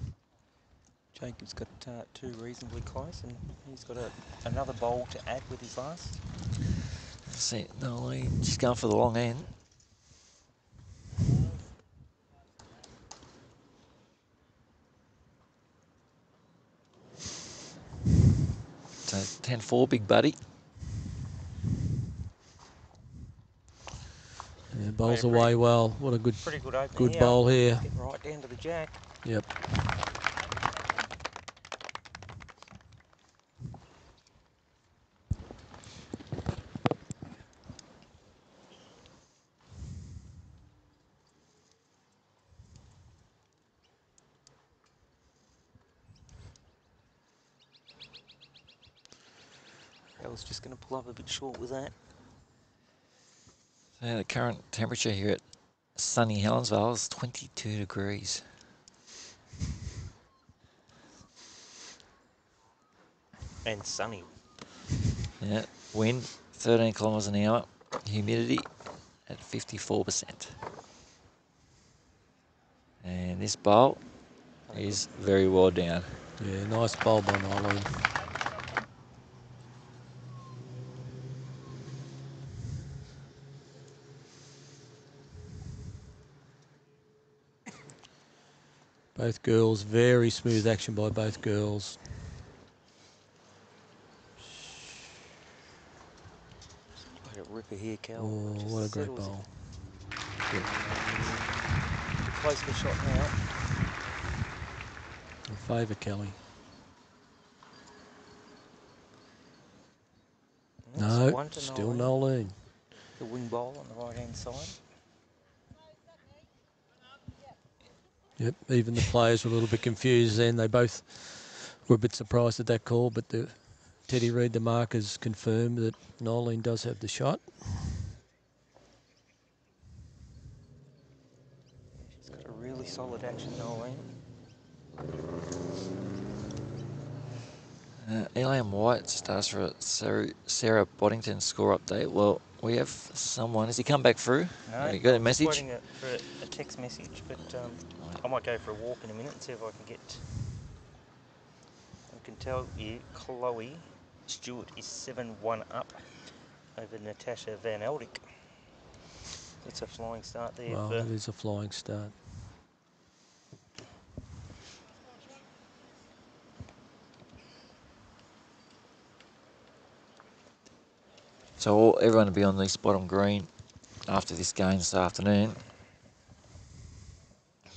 Jacob's got uh, two reasonably close, and he's got a, another bowl to add with his last. See, Noelene, she's going for the long end. So ten four, big buddy. Yeah, bowls pretty, away well. What a good, pretty good, good here. bowl here. Getting right down to the jack. Yep. Just going to pull up a bit short with that. So the current temperature here at sunny Helensvale is twenty-two degrees. And sunny. Yeah, wind thirteen kilometres an hour, humidity at fifty-four percent. And this bowl is very well down. Yeah, nice bowl by Noelene. Both girls, very smooth action by both girls. Like a ripper here, Cal. Oh, what a great bowl. Close for shot now. In favour, Kelly. No, still Noelene. The wing bowl on the right-hand side. Yep, even the players were a little bit confused then. They both were a bit surprised at that call, but the Teddy Reid, the markers, confirmed that Noelene does have the shot. She's got a really solid action, Noelene. Uh, Elaine White just asked for a Sarah, Sarah Boddington score update. Well, We have someone. Has he come back through? No, we got a message. I'm waiting for a text message, but um, I might go for a walk in a minute and see if I can get. I can tell you, Chloe Stewart is seven one up over Natasha Van Eldick. It's a flying start there. Well, it is a flying start. So all, everyone will be on this bottom green after this game this afternoon.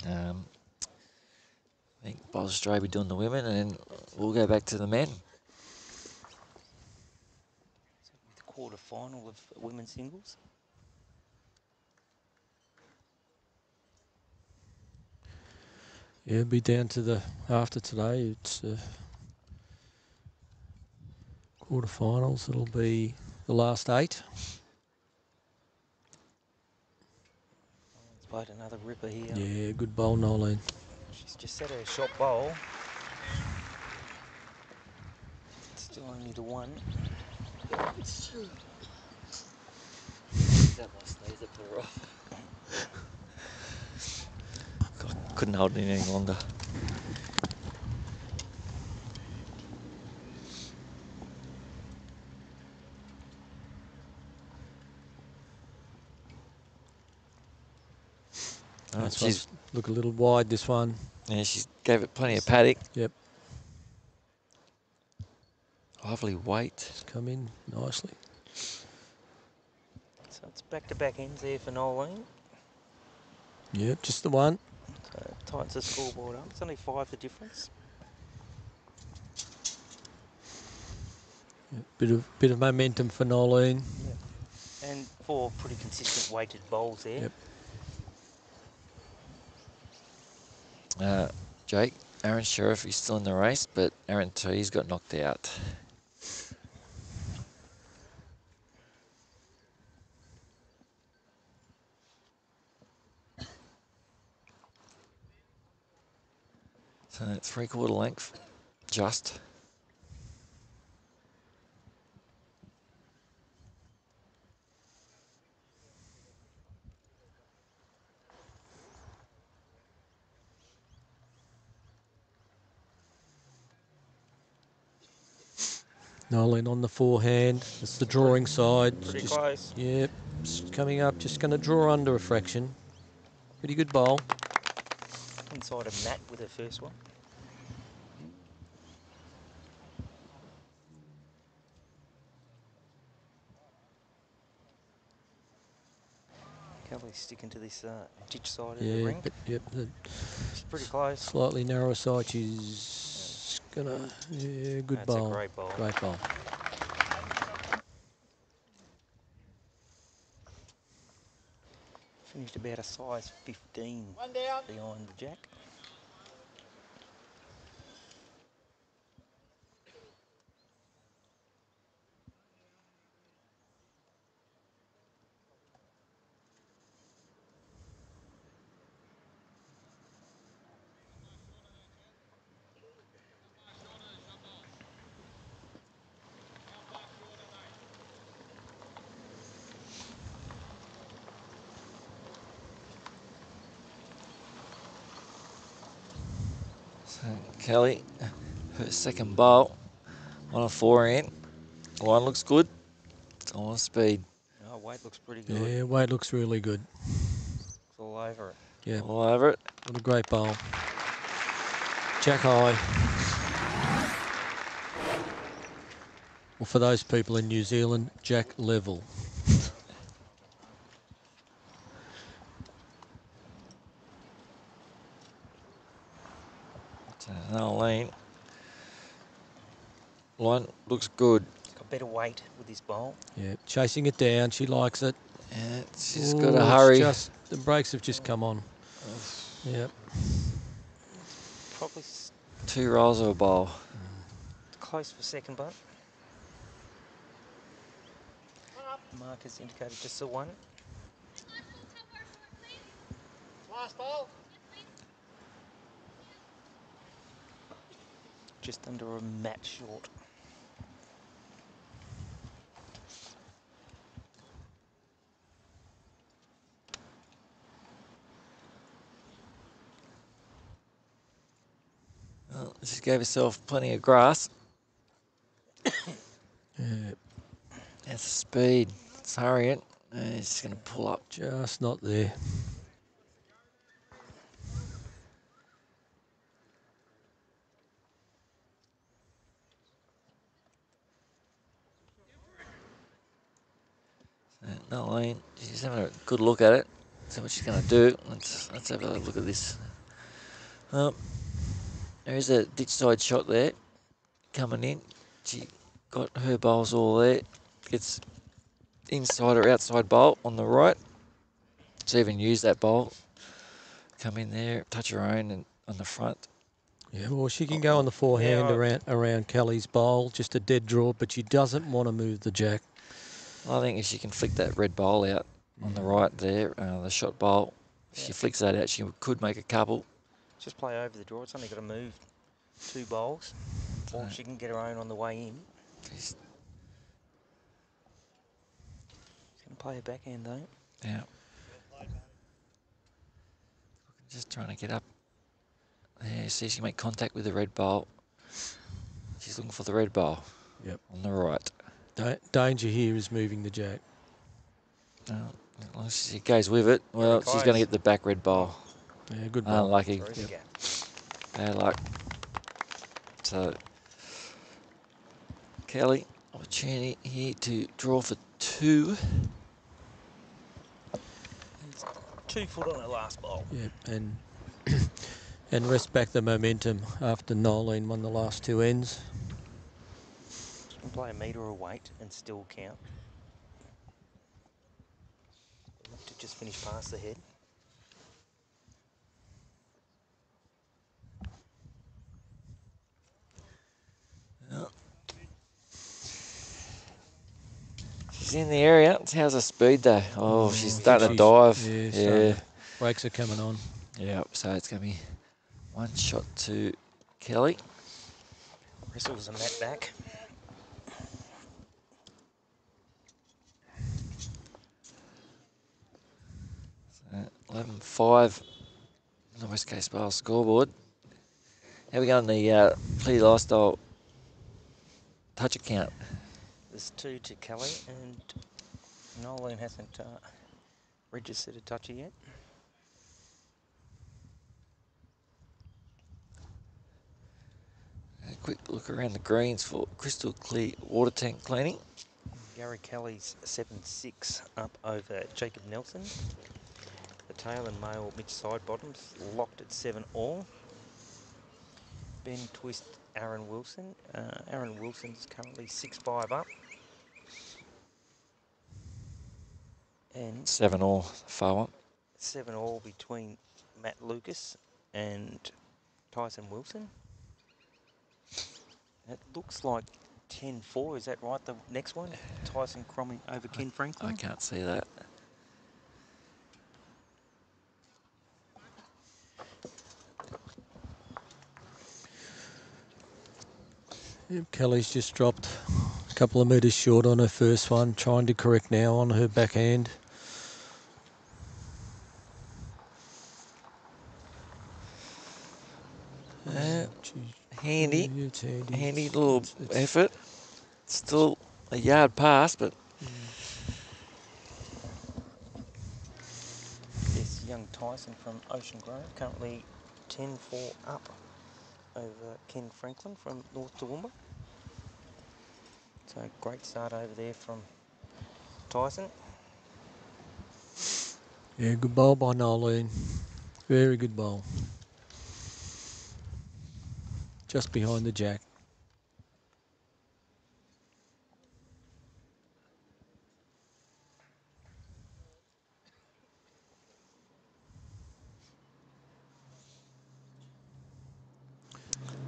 Um, I think Bowls Australia will be doing the women, and then we'll go back to the men. So the quarter final of women's singles. Yeah, it'll be down to the after today. It's uh, quarter finals. It'll be the last eight. Nolene's played another ripper here. Yeah, good bowl, Nolene. She's just set her shot bowl. It's still only to one. Is that my sneeze up the rock? God, couldn't hold it in any longer. That's she's look a little wide, this one. Yeah, she gave it plenty of paddock. Yep. Lovely weight. It's come in nicely. So it's back-to-back ends there for Noelene. Yeah, just the one. So it tightens the scoreboard up. It's only five the difference. Yep. Bit of bit of momentum for Noelene. Yep. And four pretty consistent weighted bowls there. Yep. Uh, Jake, Aaron Sheriff is still in the race, but Aaron T's got knocked out. So three quarter length, just. Noelene on the forehand. It's the drawing side. Pretty just, close. Yep. Yeah, coming up, just going to draw under a fraction. Pretty good bowl. Inside of Matt with her first one. Kelly's sticking to this uh, ditch side yeah, of the ring. But, yep. The it's pretty close. Slightly narrower side. She's Gonna, yeah, good That's bowl. A great bowl. Great bowl. Finished about a size fifteen behind the jack. Kelly, her second bowl on a forehand. Line looks good. It's on speed. Oh, weight looks pretty good. Yeah, weight looks really good. It's all over it. Yeah, all over it. What a great bowl. Jack high. Well, for those people in New Zealand, Jack level. Noelene, line looks good. She's got better weight with this bowl. Yeah, chasing it down. She likes it. Yeah, she's got to hurry. Just, the brakes have just come on. Yeah. Probably two rolls of a bowl. Mm. Close for second, but markers indicated just the one. Last bowl. Just under a mat short. She gave herself plenty of grass. Yeah. That's speed. Let's hurry it. And it's going to pull up. Just not there. Noelene, she's having a good look at it. See what she's going to do. Let's let's have a look at this. Um, there is a ditch side shot there coming in. She got her bowls all there. Gets inside or outside bowl on the right. She even used that bowl. Come in there, touch her own and on the front. Yeah, well, she can go on the forehand yeah. around around Kelly's bowl, just a dead draw, but she doesn't want to move the jack. I think if she can flick that red bowl out on the right there, uh, the shot bowl, if yeah. she flicks that out, she could make a couple. Just play over the draw. It's only got to move two bowls. Or she can get her own on the way in. She's going to play her backhand, though. Yeah. Just trying to get up. Yeah, see, she can make contact with the red bowl. She's looking for the red bowl. Yep. On the right. Danger here is moving the jack. Oh, well, she goes with it. Well, she's going to get the back red bowl. Yeah, good ball. Unlucky. Yep. Bad luck. So, Kelly, opportunity here to draw for two. Two foot on her last bowl. Yep, and, and rest back the momentum after Noelene won the last two ends. Can play a metre of weight and still count. Look to just finish past the head. Oh. She's in the area. How's her speed though? Oh, oh she's starting she's, to dive. Yeah, yeah. So brakes are coming on. Yeah, so it's going to be one shot to Kelly. Wrestles and that back. eleven five on the West Coast Bowls scoreboard. How we go on the uh, Plea Lifestyle touch account? There's two to Kelly, and Noelene hasn't uh, registered a touchy yet. A quick look around the greens for Crystal Clear Water Tank Cleaning. Gary Kelly's seven six up over Jacob Nelson. The Talon Male, Mitch Sidebottom's locked at seven all. Ben Twist, Aaron Wilson. Uh, Aaron Wilson's currently six five up. And seven all, far up. Seven all between Matt Lucas and Tyson Wilson. That looks like ten four. Is that right? The next one, Tyson Cromie over Ken Franklin. I can't see that. Yep, Kelly's just dropped a couple of metres short on her first one, trying to correct now on her backhand. Uh, handy, handy, handy little it's, it's effort. Still a yard past, but... This young Tyson from Ocean Grove, currently ten four up over Ken Franklin from North Toowoomba. So great start over there from Tyson. Yeah, good bowl by Noelene. Very good bowl. Just behind the jack.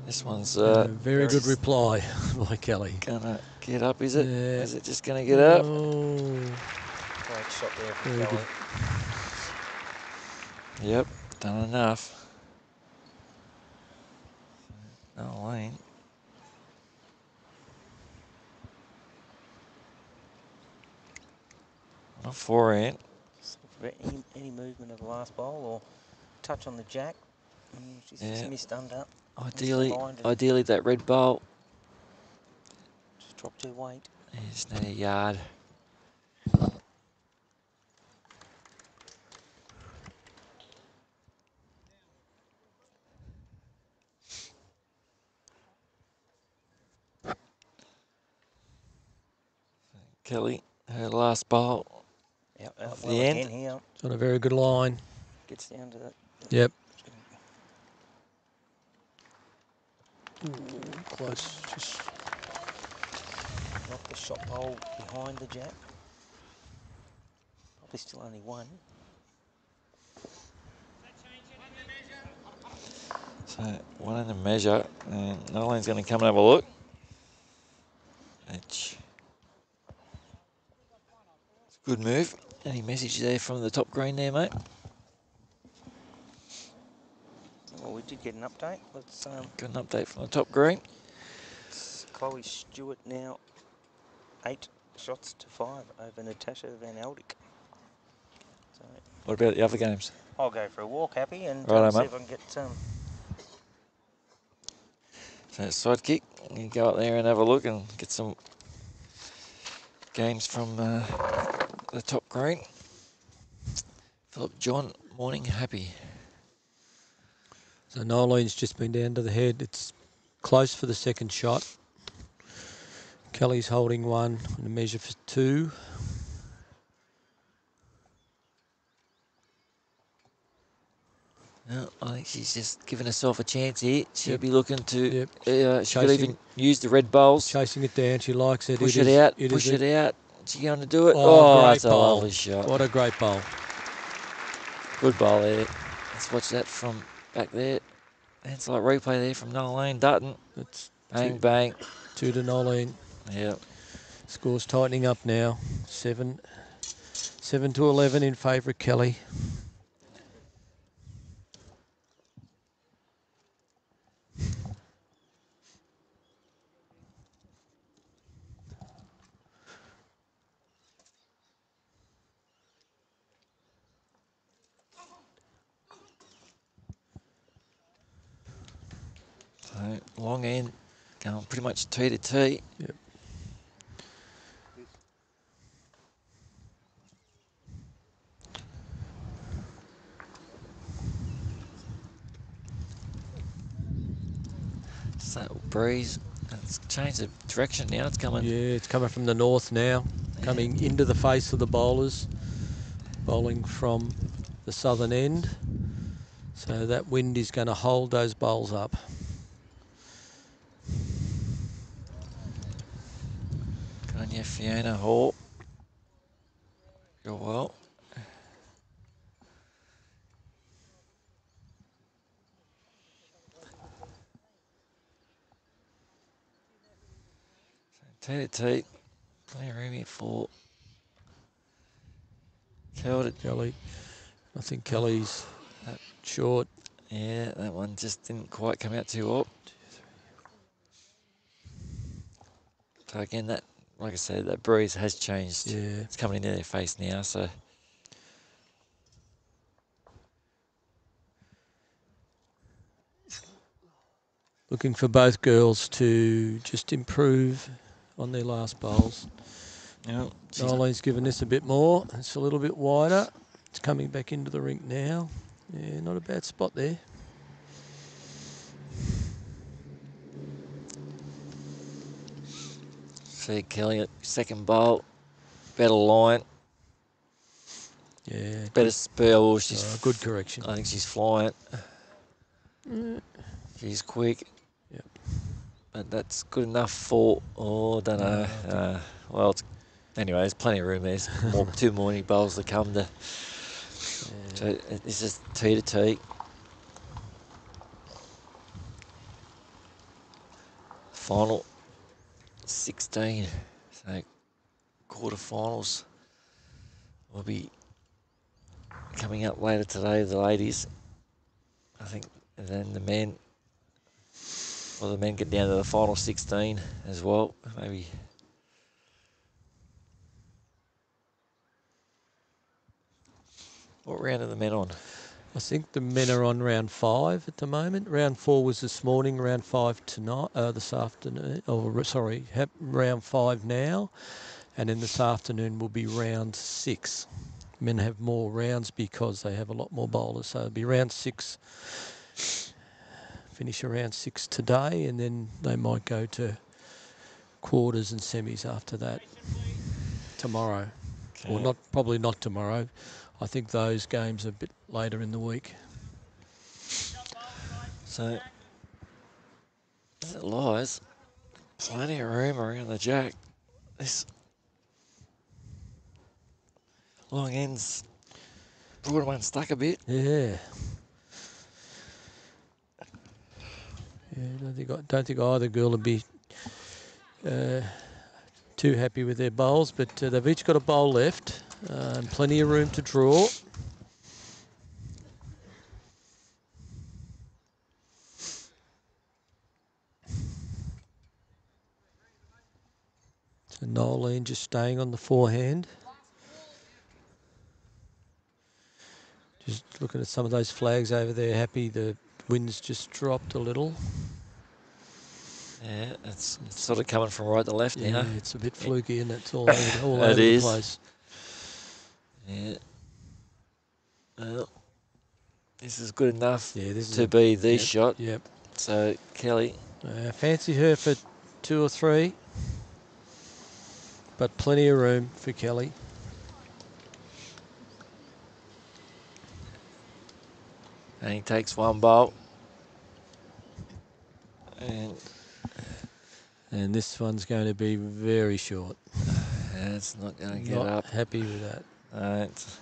This one's uh, a very good reply by Kelly. Gonna get up, is it? Yeah. Is it just gonna get up? Oh. Great shot there from Kelly. Good. Yep, done enough. Noelene. Not forehand. Just look for any, any movement of the last bowl or touch on the jack. She's yeah. missed under. Ideally, ideally that red bowl. Just dropped her weight. It's not a yard. Kelly, her last bowl. Yep, uh, well the end. Here. It's on a very good line. Gets down to that. Yep. Ooh, close. Just knock the shot pole behind the jab. Probably still only one. So one under measure, and Nolene's going to come and have a look. It's a good move. Any message there from the top green there, mate? Well, we did get an update. Let's um, got an update from the top green. It's Chloe Stewart now eight shots to five over Natasha Van Eldick. So what about the other games? I'll go for a walk, Happy, and right um, see up. if I can get some. Um, so side kick. You can go up there and have a look and get some games from uh, the top green. Philip John, morning, Happy. So Nolene's just been down to the head. It's close for the second shot. Kelly's holding one and a measure for two. No, I think she's just giving herself a chance here. She'll yep. be looking to, yep. uh, she could even use the red bowls. Chasing it down, she likes it. Push it, it out, it push it, it out. She's going to do it. Oh, oh that's bowl. a lovely shot. What a great bowl. Good bowl there. Let's watch that from back there. It's like replay there from Noelene Dutton. It's bang, two, bang. Two to Noelene. Yeah. Score's tightening up now. Seven, seven to eleven in favour of Kelly. Long end, going pretty much T to T. Yep. So breeze. It's changed the direction now. It's coming. Yeah, it's coming from the north now. Yeah. Coming into the face of the bowlers. Bowling from the southern end. So that wind is going to hold those bowls up. Fiona Hall. Go well. So T to T. Plenty of room here for Kelly. Kelly. I think Kelly's that short. Yeah, that one just didn't quite come out too well. So again, that. Like I said, that breeze has changed. Yeah. It's coming into their face now, so. Looking for both girls to just improve on their last bowls. Yep. Nolene's given this a bit more. It's a little bit wider. It's coming back into the rink now. Yeah, not a bad spot there. See Kelly, second bowl, better line, yeah, better spur. Oh, she's oh, good correction. I think she's flying. Mm. She's quick. Yep. But that's good enough for. Oh, I don't know. No, uh, well, it's, anyway, there's plenty of room. There's more, two morning bowls to come to. Yeah. So this is tee to tee. Final. sixteen, so quarterfinals will be coming up later today, the ladies, I think, and then the men, well, the men get down to the final sixteen as well, maybe. What round are the men on? I think the men are on round five at the moment. Round four was this morning, round five tonight, uh, this afternoon, or sorry, round five now. And then this afternoon will be round six. Men have more rounds because they have a lot more bowlers. So it'll be round six, finish around six today, and then they might go to quarters and semis after that tomorrow. Okay. Or not, probably not tomorrow. I think those games are a bit later in the week. So, as it lies, plenty of room around the jack. This long end's broad one stuck a bit. Yeah. Yeah, don't think, I don't think either girl would be uh, too happy with their bowls, but uh, they've each got a bowl left uh, and plenty of room to draw. So Noelene just staying on the forehand. Just looking at some of those flags over there, happy the wind's just dropped a little. Yeah, it's, it's sort of coming from right to left yeah, now. Yeah, it's a bit fluky and it's all over, all over the place. Yeah. Well, this is good enough yeah, this to is be a, the yep, shot. Yep. So, Kelly. Uh, fancy her for two or three, but plenty of room for Kelly. And he takes one bowl. And, and this one's going to be very short. Yeah, it's not going to get not up. Happy with that. All right. So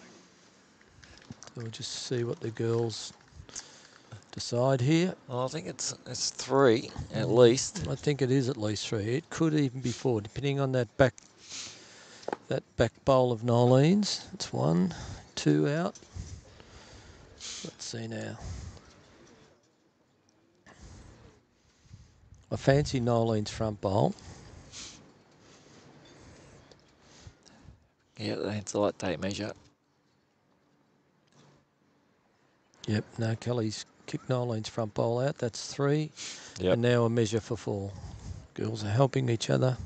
we'll just see what the girls decide here. Well, I think it's it's three at mm. least. I think it is at least three. It could even be four, depending on that back that back bowl of Nolene's. It's one, two out. Let's see now. I fancy Nolene's front bowl. Yeah, that's a light tape measure. Yep, no, Kelly's kicked Nolene's front bowl out. That's three. Yep. And now a measure for four. Girls are helping each other.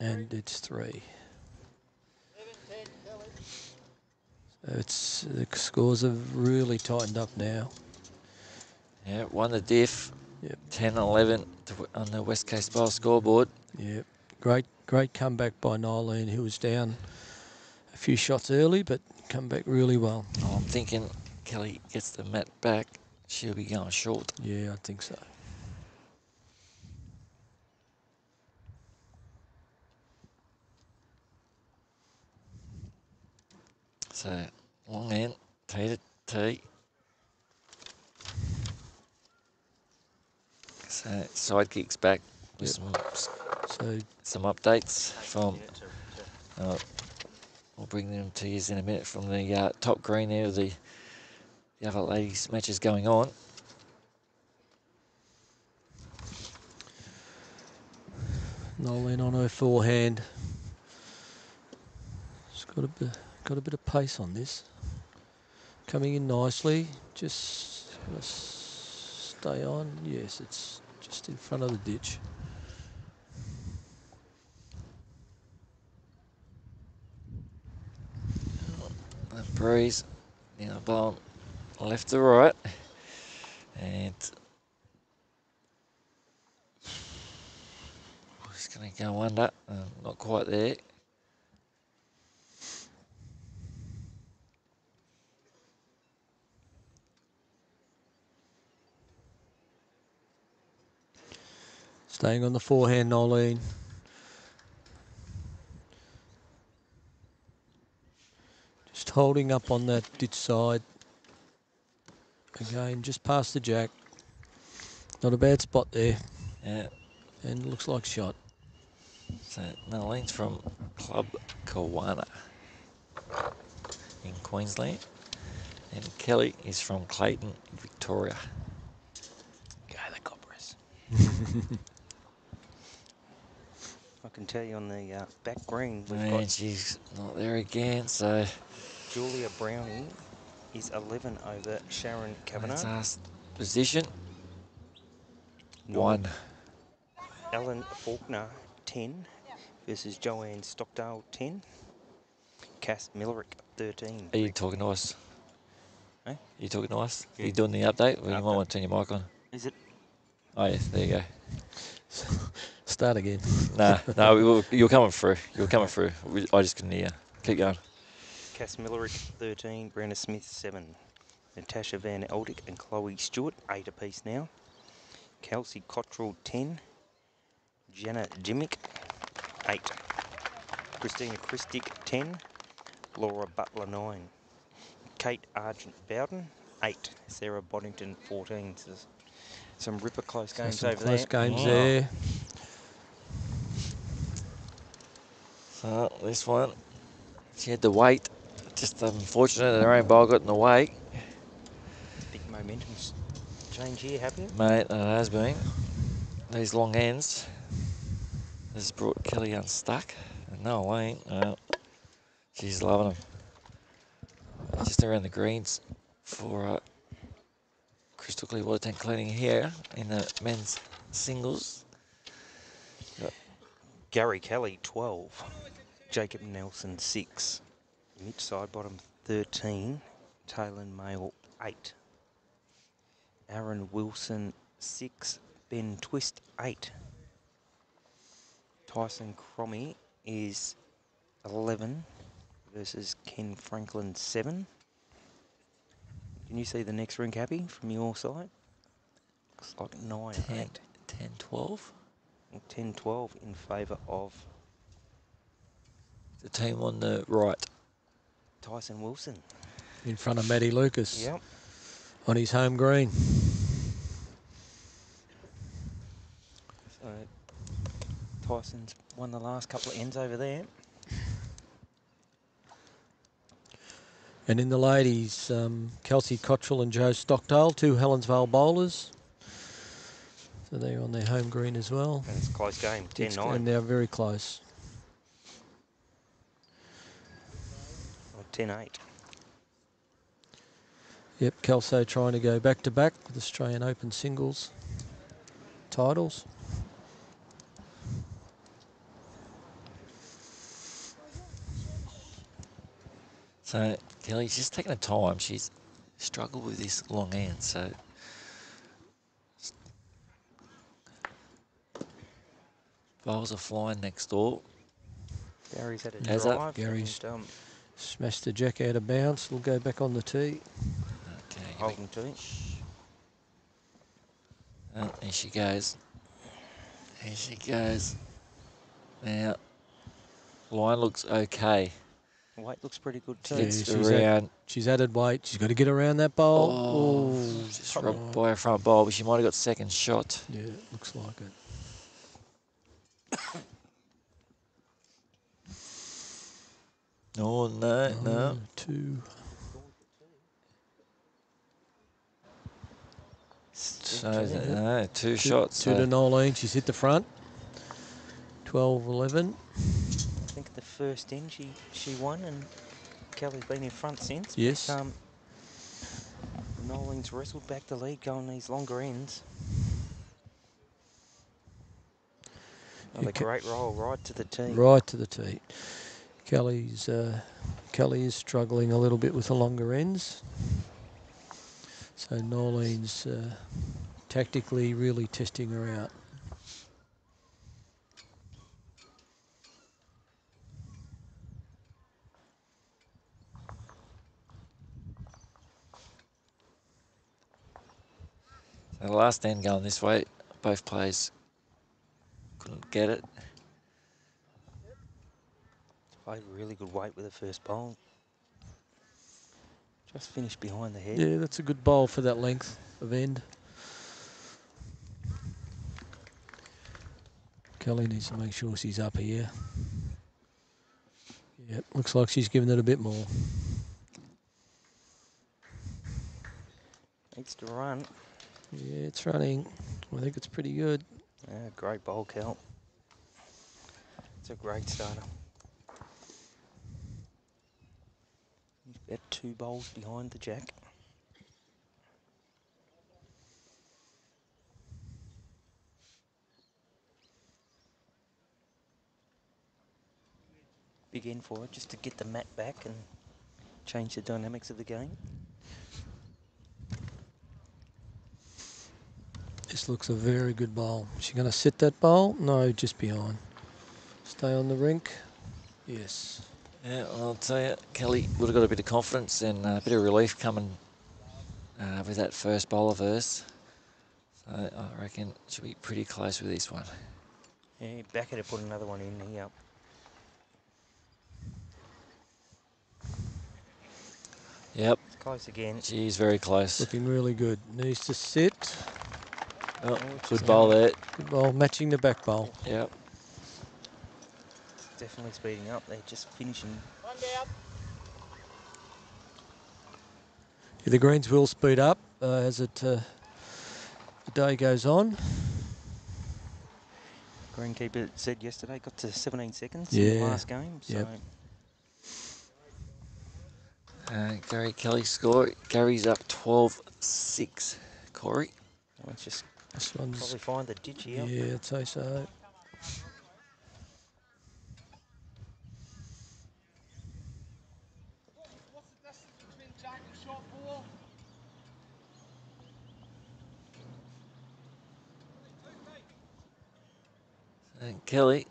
And it's three. It's the scores have really tightened up now. Yeah, won the diff. Yep. ten eleven on the West Coast Bowl scoreboard. Yep. Great, great comeback by Noelene, who was down a few shots early, but come back really well. Oh, I'm thinking Kelly gets the mat back. She'll be going short. Yeah, I think so. So, long end, tee to tee. So, side kicks back with some, so, some updates from, uh, we'll bring them to you in a minute, from the uh, top green there, the, the other ladies' matches going on. Noelene on her forehand. She's got a bit... Got a bit of pace on this. Coming in nicely. Just stay on. Yes, it's just in front of the ditch. The breeze. Now ball left to right. And it's going to go under. Um, not quite there. Staying on the forehand, Noelene. Just holding up on that ditch side. Again, just past the jack. Not a bad spot there. Yeah. And looks like shot. So Nolene's from Club Kawana in Queensland. And Kelly is from Clayton, Victoria. Go the Cobras. can tell you on the uh, back green. We've Man, got she's not there again, so... Julia Brownie is eleven over Sharon Kavanagh. That's last position. One. Ellen Faulkner, ten, versus Joanne Stockdale, ten. Cass Millerick, thirteen. Are you talking to us? Eh? Are you talking to us? Yeah. Are you doing the update? We might want to turn your mic on. Is it? Oh, yes, there you go. Start again. nah, no, we will, you're coming through. You're coming through. We, I just couldn't hear. Keep going. Cass Millerick, thirteen. Brianna Smith, seven. Natasha Van Eldick and Chloe Stewart, eight apiece now. Kelsey Cottrell, ten. Jenna Jimmick, eight. Christina Christick, ten. Laura Butler, nine. Kate Argent-Bowden, eight. Sarah Boddington, fourteen. So some ripper close games some over close there. Close games oh. there. So this one, she had to wait. Just unfortunate that her own ball got in the way. Big momentum change here happening. Mate, it has been. These long ends has brought Kelly unstuck. No, Wayne. No. She's loving them. Just around the greens for uh, Crystal Clear Water Tank Cleaning here in the men's singles. Got Gary Kelly, twelve. Jacob Nelson, six. Mitch Sidebottom, thirteen. Taylor Mayall, eight. Aaron Wilson, six. Ben Twist, eight. Tyson Cromie is eleven versus Ken Franklin, seven. Can you see the next rink, Happy, from your side? Looks like nine, ten, eight, ten, twelve. ten twelve in favour of... the team on the right. Tyson Wilson. In front of Matty Lucas. Yep. On his home green. So Tyson's won the last couple of ends over there. And in the ladies, um, Kelsey Cottrell and Jo Stockdale, two Helensvale bowlers. So they're on their home green as well. And it's a close game, ten nine. And they're very close. ten eight. Yep, Kelso trying to go back to back with Australian Open singles titles. So Kelly's just taking her time. She's struggled with this long end, so bowls are flying next door. Gary's had a Has drive. Gary's and, um, smashed the jack out of bounds. We'll go back on the tee. Okay, holding tee. Oh, here she goes. Here she goes. Now, line looks okay. Weight looks pretty good too. Yeah, she's, add, she's added weight. She's got to get around that bowl. Oh, oh, just robbed by her front bowl, but she might have got second shot. Yeah, looks like it. Oh, no, oh, no. Two. So, no, two, two shots. Two so. to Noelene. She's hit the front. twelve eleven. I think the first end she, she won, and Kelly's been in front since. Yes. But, um, Nolene's wrestled back the lead going these longer ends. Another great roll right to the tee. Right to the tee. Kelly's uh, Kelly is struggling a little bit with the longer ends. So Nolene's uh, tactically really testing her out. The last end going this way, both players couldn't get it. Played really good weight with the first bowl. Just finished behind the head. Yeah, that's a good bowl for that length of end. Kelly needs to make sure she's up here. Yep, looks like she's giving it a bit more. Needs to run. Yeah, it's running. I think it's pretty good. Yeah, great bowl, Kel. It's a great starter. He's about two bowls behind the jack. Big end for it, just to get the mat back and change the dynamics of the game. This looks a very good bowl. Is she going to sit that bowl? No, just behind. Stay on the rink. Yes. Yeah, I'll tell you, Kelly would have got a bit of confidence and a bit of relief coming uh, with that first bowl of hers. So I reckon she'll be pretty close with this one. Yeah, back at it, put another one in here. Yep. Close again. She's very close. Looking really good. Needs to sit. Oh, good bowl there. Good bowl, matching the back bowl. Yep. Definitely speeding up. They're just finishing. One down. Yeah, the greens will speed up uh, as it uh, the day goes on. Greenkeeper said yesterday got to seventeen seconds yeah. in the last game. So. Yep. Uh, Gary Kelly's score. Gary's up twelve six. Corey. Let's just this one's probably find the ditch here. Yeah, I'd say so. What's the distance between Jack and short ball? And Kelly,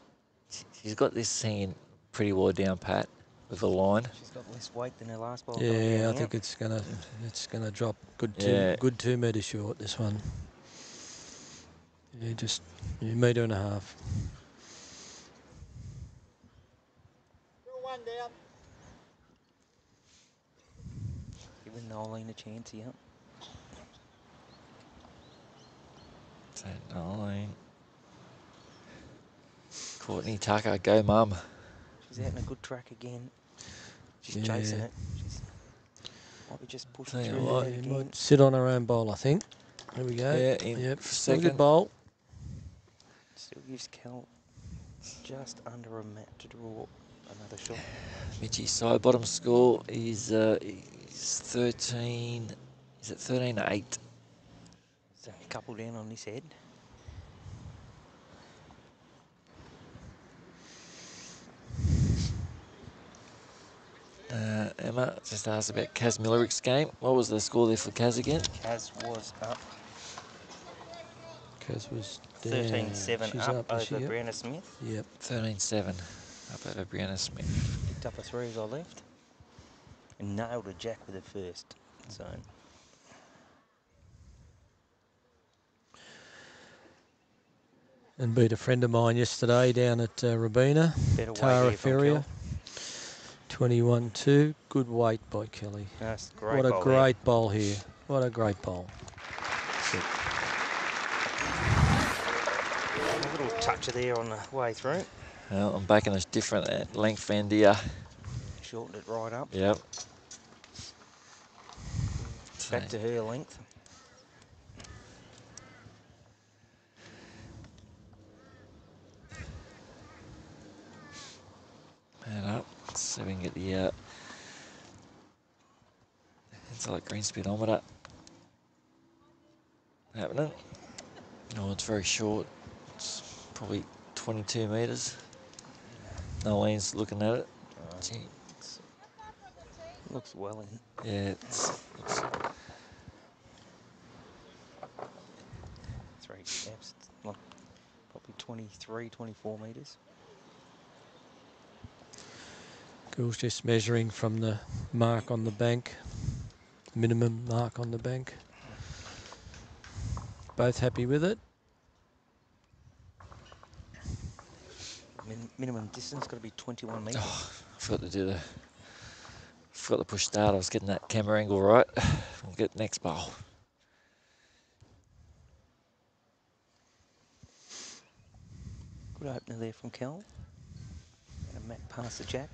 she's got this scene pretty well down pat with the line. She's got less weight than her last ball. Yeah, I think out. it's gonna it's gonna drop good two yeah. good two metres short, this one. Yeah, just a metre and a half. One down. Giving Noelene a chance here. Is that Noelene? Courtney Tucker, go mum. She's out in a good track again. She's yeah. chasing it. She's might be just pushing through what, it again. Might sit on her own bowl, I think. There we go. Yeah, in yep. second. Good bowl. Still gives Cal just under a mat to draw another shot. Mitchie's side bottom score is uh, is thirteen. Is it thirteen or eight? So a couple down on this head. Uh, Emma just asked about Kaz Millerick's game. What was the score there for Kaz again? Kaz was up. Kaz was thirteen seven up, up over Brianna Smith. Yep, thirteen seven up over Brianna Smith. Picked up a three as I left. And nailed a jack with a first zone. And beat a friend of mine yesterday down at uh, Robina. Better Tara Ferrier. twenty-one two, good weight by Kelly. That's great what a bowl great there. bowl here. What a great bowl. A little toucher there on the way through. Well, I'm baking a different uh, length end here. Shortened it right up. Yep. Back to her length. And up. So we can get the uh, inside green speedometer happening. No, oh, it's very short. It's probably twenty-two metres. Nolene's looking at it. Gee. Looks well in. Yeah, it's, it's three gaps. It's like probably twenty-three, twenty-four metres. Girls just measuring from the mark on the bank, minimum mark on the bank. Both happy with it. Min minimum distance got to be twenty-one metres. Oh, I forgot to do the, forgot to push start. I was getting that camera angle right. We'll get next bowl. Good opener there from Kel. And a mat past the jack.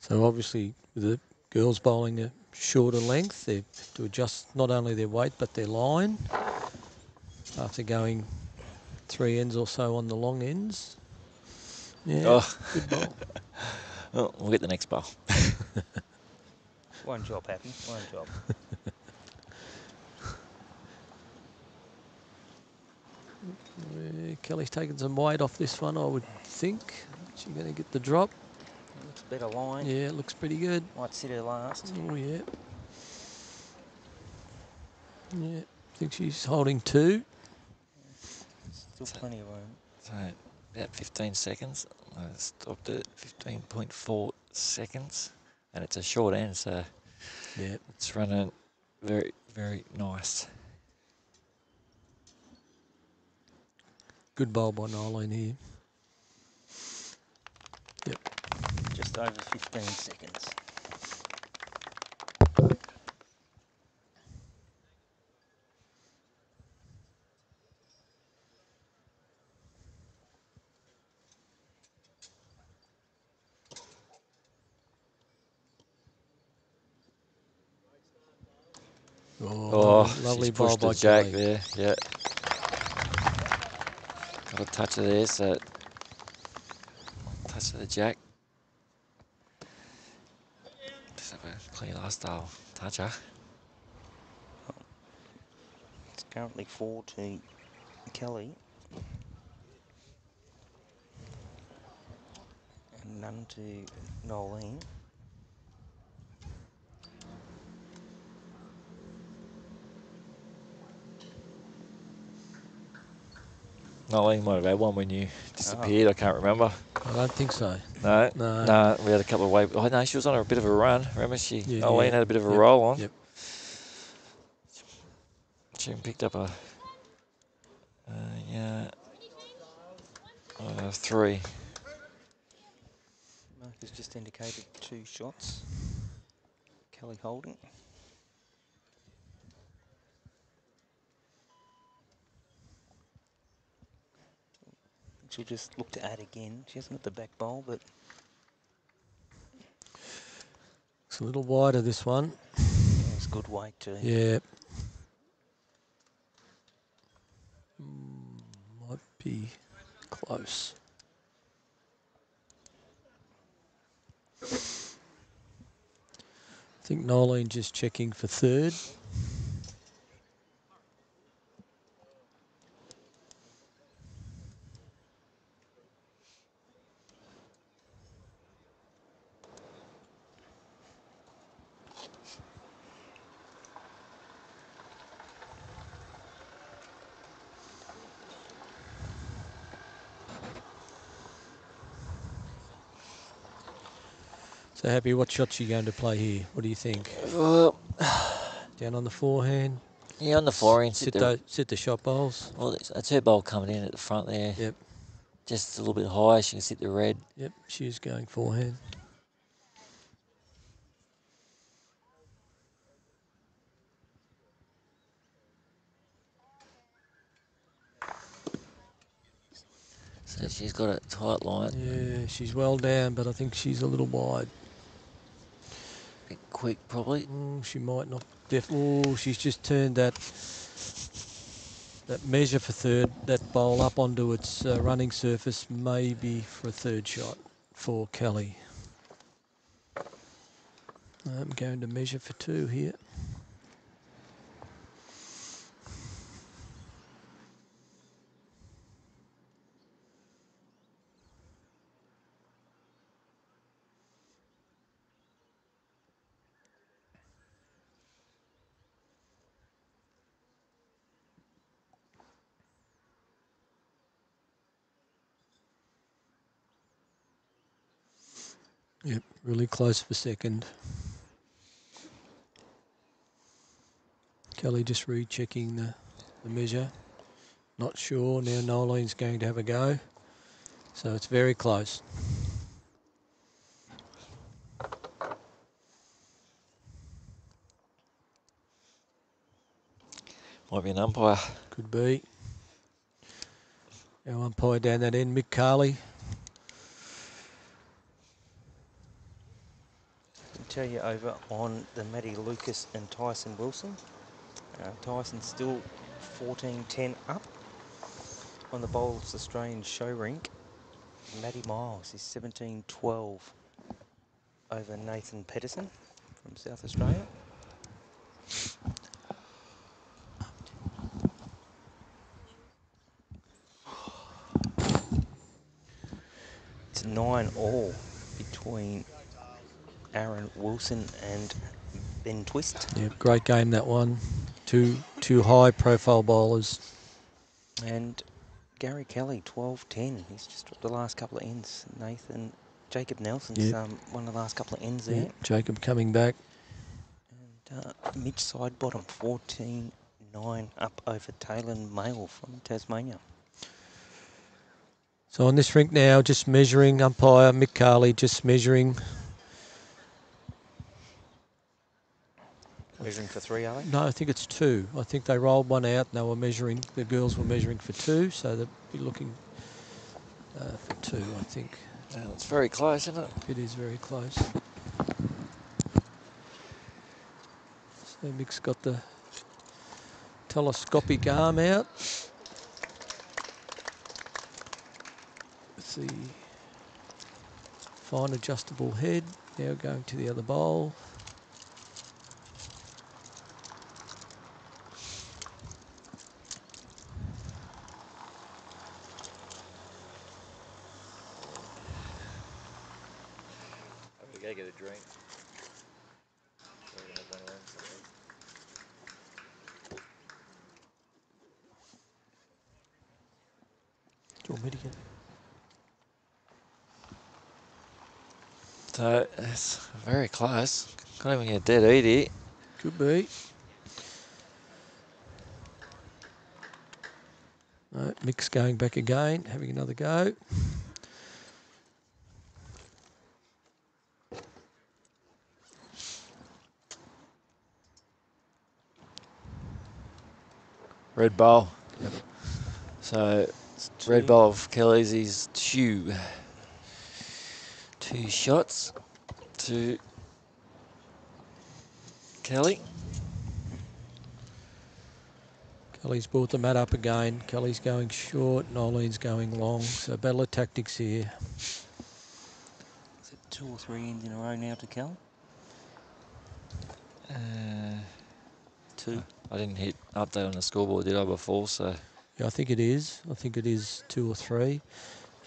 So obviously with the girls bowling a shorter length, they have to adjust not only their weight but their line after going three ends or so on the long ends. Yeah, oh. Good bowl. Well, we'll get the next bowl. One job, Happy. One job. Uh, Kelly's taken some weight off this one, I would think. She's going to get the drop. It looks better line. Yeah, it looks pretty good. Might sit her last. Oh, yeah. Yeah, I think she's holding two. Still so, plenty of room. So about fifteen seconds. I stopped it. fifteen point four seconds. And it's a short end, so yeah, it's running very, very nice. Good bowl by Noelene here. Yep. Just over fifteen seconds. Oh, oh lovely bowl by Jack there. Yeah. Got a touch of there, so touch of the jack. Just have a clean lifestyle toucher. It's currently four to Kelly. And none to Noelene. Noelene might have had one when you disappeared. Oh. I can't remember. I don't think so. No, no, no. We had a couple of way. Oh no, she was on a bit of a run. Remember, she yeah, Noelene yeah. had a bit of a yep. roll on. Yep. She picked up a, uh, yeah, uh, three. Mark has just indicated two shots. Kelly holding. She'll just look to add again. She hasn't got the back bowl, but... It's a little wider, this one. Yeah, it's good weight too. Yeah. Mm, might be close. I think Noelene just checking for third. So, Happy, what shots are you going to play here? What do you think? Well, down on the forehand? Yeah, on the forehand. Sit, sit, the, those, sit the shot bowls. Well, that's her bowl coming in at the front there. Yep. Just a little bit higher. She can sit the red. Yep, she is going forehand. So she's got a tight line. Yeah, she's well down, but I think she's a little wide. Bit quick, probably. Mm, she might not. Oh, she's just turned that that measure for third, that bowl up onto its uh, running surface, maybe for a third shot for Kelly. I'm going to measure for two here. Yep, really close for second. Kelly just re-checking the, the measure. Not sure. Now Nolene's going to have a go. So it's very close. Might be an umpire. Could be. Our umpire down that end, Mick Carley. Tell you over on the Matty Lucas and Tyson Wilson. Uh, Tyson's still fourteen ten up. on the Bowls Australian show rink. Matty Miles is seventeen twelve over Nathan Pedersen from South Australia. It's nine all between Aaron Wilson and Ben Twist. Yeah, great game that one. Two two high profile bowlers. And Gary Kelly, twelve ten. He's just dropped the last couple of ends. Nathan, Jacob Nelson's yep. um, one of the last couple of ends there. Yep. Jacob coming back. And uh, Mitch Sidebottom, fourteen nine up over Talon Male from Tasmania. So on this rink now, just measuring, umpire Mick Carley just measuring. Measuring for three, are they? No, I think it's two. I think they rolled one out and they were measuring, the girls were measuring for two, so they'd be looking uh, for two, I think. Well, it's very close, isn't it? It is very close. So Mick's got the telescopic arm out. With the fine adjustable head, now going to the other bowl. So it's very close. Can't even get dead eat here. Could be. No, Mick's going back again, having another go. Red bowl. Yep. So it's red bowl of Kelly's is two. Two shots to Kelly. Kelly's brought the mat up again. Kelly's going short, Nolene's going long. So battle of tactics here. Is it two or three ends in a row now to Kelly? Uh, two. I didn't hit update on the scoreboard, did I, before? So yeah, I think it is. I think it is two or three.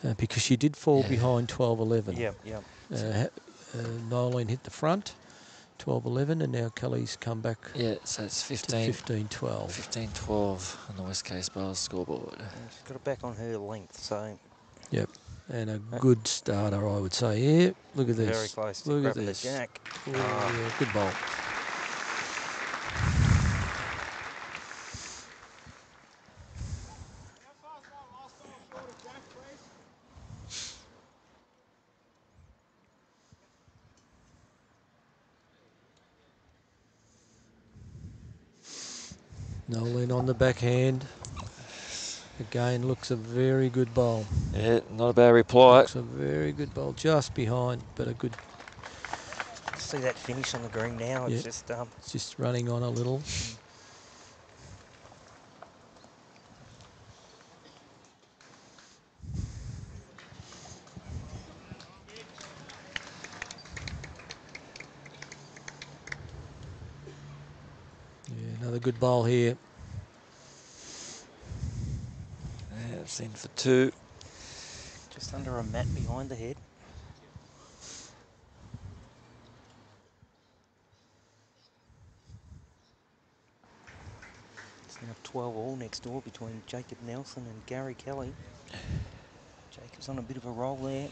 Uh, because she did fall yeah. behind twelve eleven. Yeah, yeah. Uh, uh, Noelene hit the front, twelve eleven, and now Kelly's come back. Yeah, so it's fifteen twelve. fifteen twelve on the West Coast Bowls scoreboard. Yeah, she's got it back on her length, so. Yep, and a uh, good starter, I would say. Yeah, look at this. Very close. Look at this. The jack. Oh, ah. yeah, good bowl. Nolan on the backhand. Again, looks a very good bowl. Yeah, not a bad reply. Looks a very good bowl, just behind, but a good. See that finish on the green now. Yeah. It's just um. It's just running on a little. Mm. Good bowl here. Yeah, it's in for two. Just under a mat behind the head. It's now twelve all next door between Jacob Nelson and Gary Kelly. Jacob's on a bit of a roll there.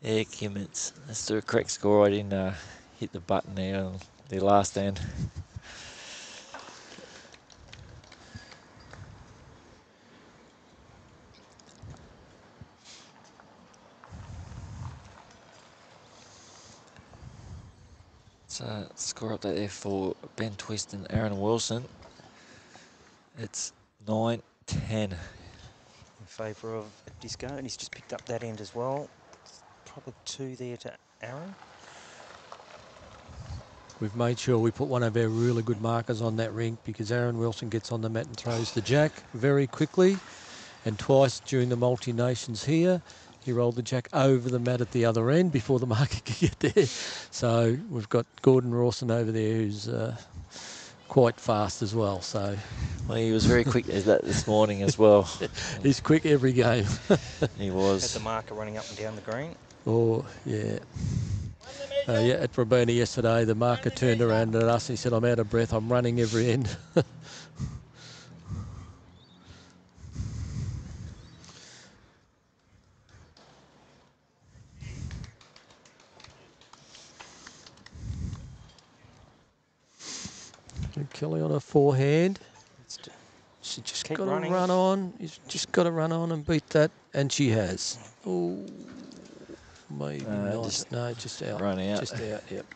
Yeah, Kim, it's, that's the correct score. I didn't uh, hit the button there on the last end. Uh, score up there for Ben Twist and Aaron Wilson. It's nine ten in favour of Disco, and he's just picked up that end as well. It's probably two there to Aaron. We've made sure we put one of our really good markers on that rink because Aaron Wilson gets on the mat and throws the jack very quickly. and twice during the multi-nations here, he rolled the jack over the mat at the other end before the marker could get there. So we've got Gordon Rawson over there who's uh, quite fast as well. So, well, he was very quick that this morning as well. He's quick every game. He was. Had the marker running up and down the green. Oh, yeah. Uh, yeah, at Robina yesterday, the marker turned around at us and he said, I'm out of breath, I'm running every end. Kelly on her forehand. She just got to run on. She's just got to run on and beat that, and she has. Oh, maybe uh, not. Just no, just out. Run out. Just out. Yep.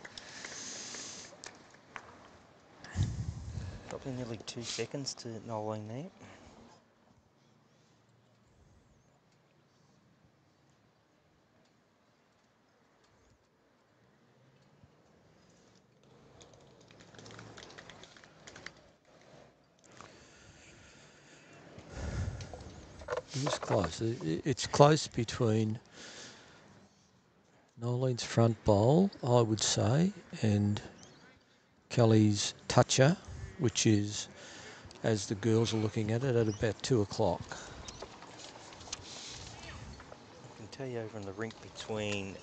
Probably nearly two seconds to Noelene there. It's close. It's close between Nolene's front bowl, I would say, and Kelly's toucher, which is, as the girls are looking at it, at about two o'clock. I can tell you over in the rink between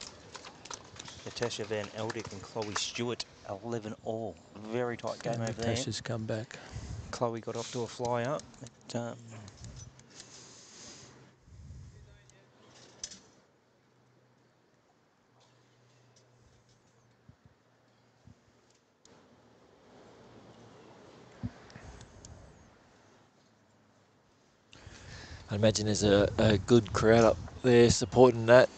Natasha Van Eldick and Chloe Stewart, eleven all. Very tight game and over Natasha's there. Natasha's come back. Chloe got off to a fly up. But, um, I imagine there's a, a good crowd up there supporting that.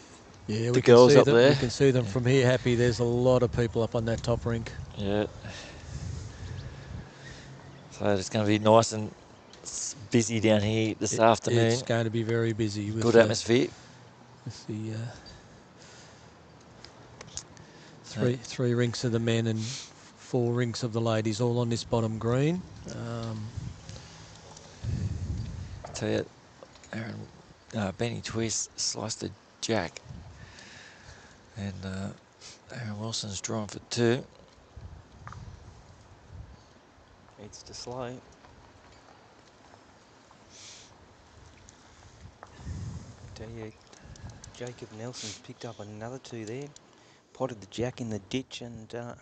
Yeah, the girls up there. We can see them from here, Happy. There's a lot of people up on that top rink. Yeah. So it's going to be nice and busy down here this it, afternoon. It's going to be very busy. With good the, atmosphere. With the uh, three, three rinks of the men and four rinks of the ladies, all on this bottom green. Um, I tell you, Aaron, uh, Benny Twist sliced a jack, and uh, Aaron Wilson's drawn for two. Needs to slow. Tell you, Jacob Nelson's picked up another two there. Potted the jack in the ditch, and uh,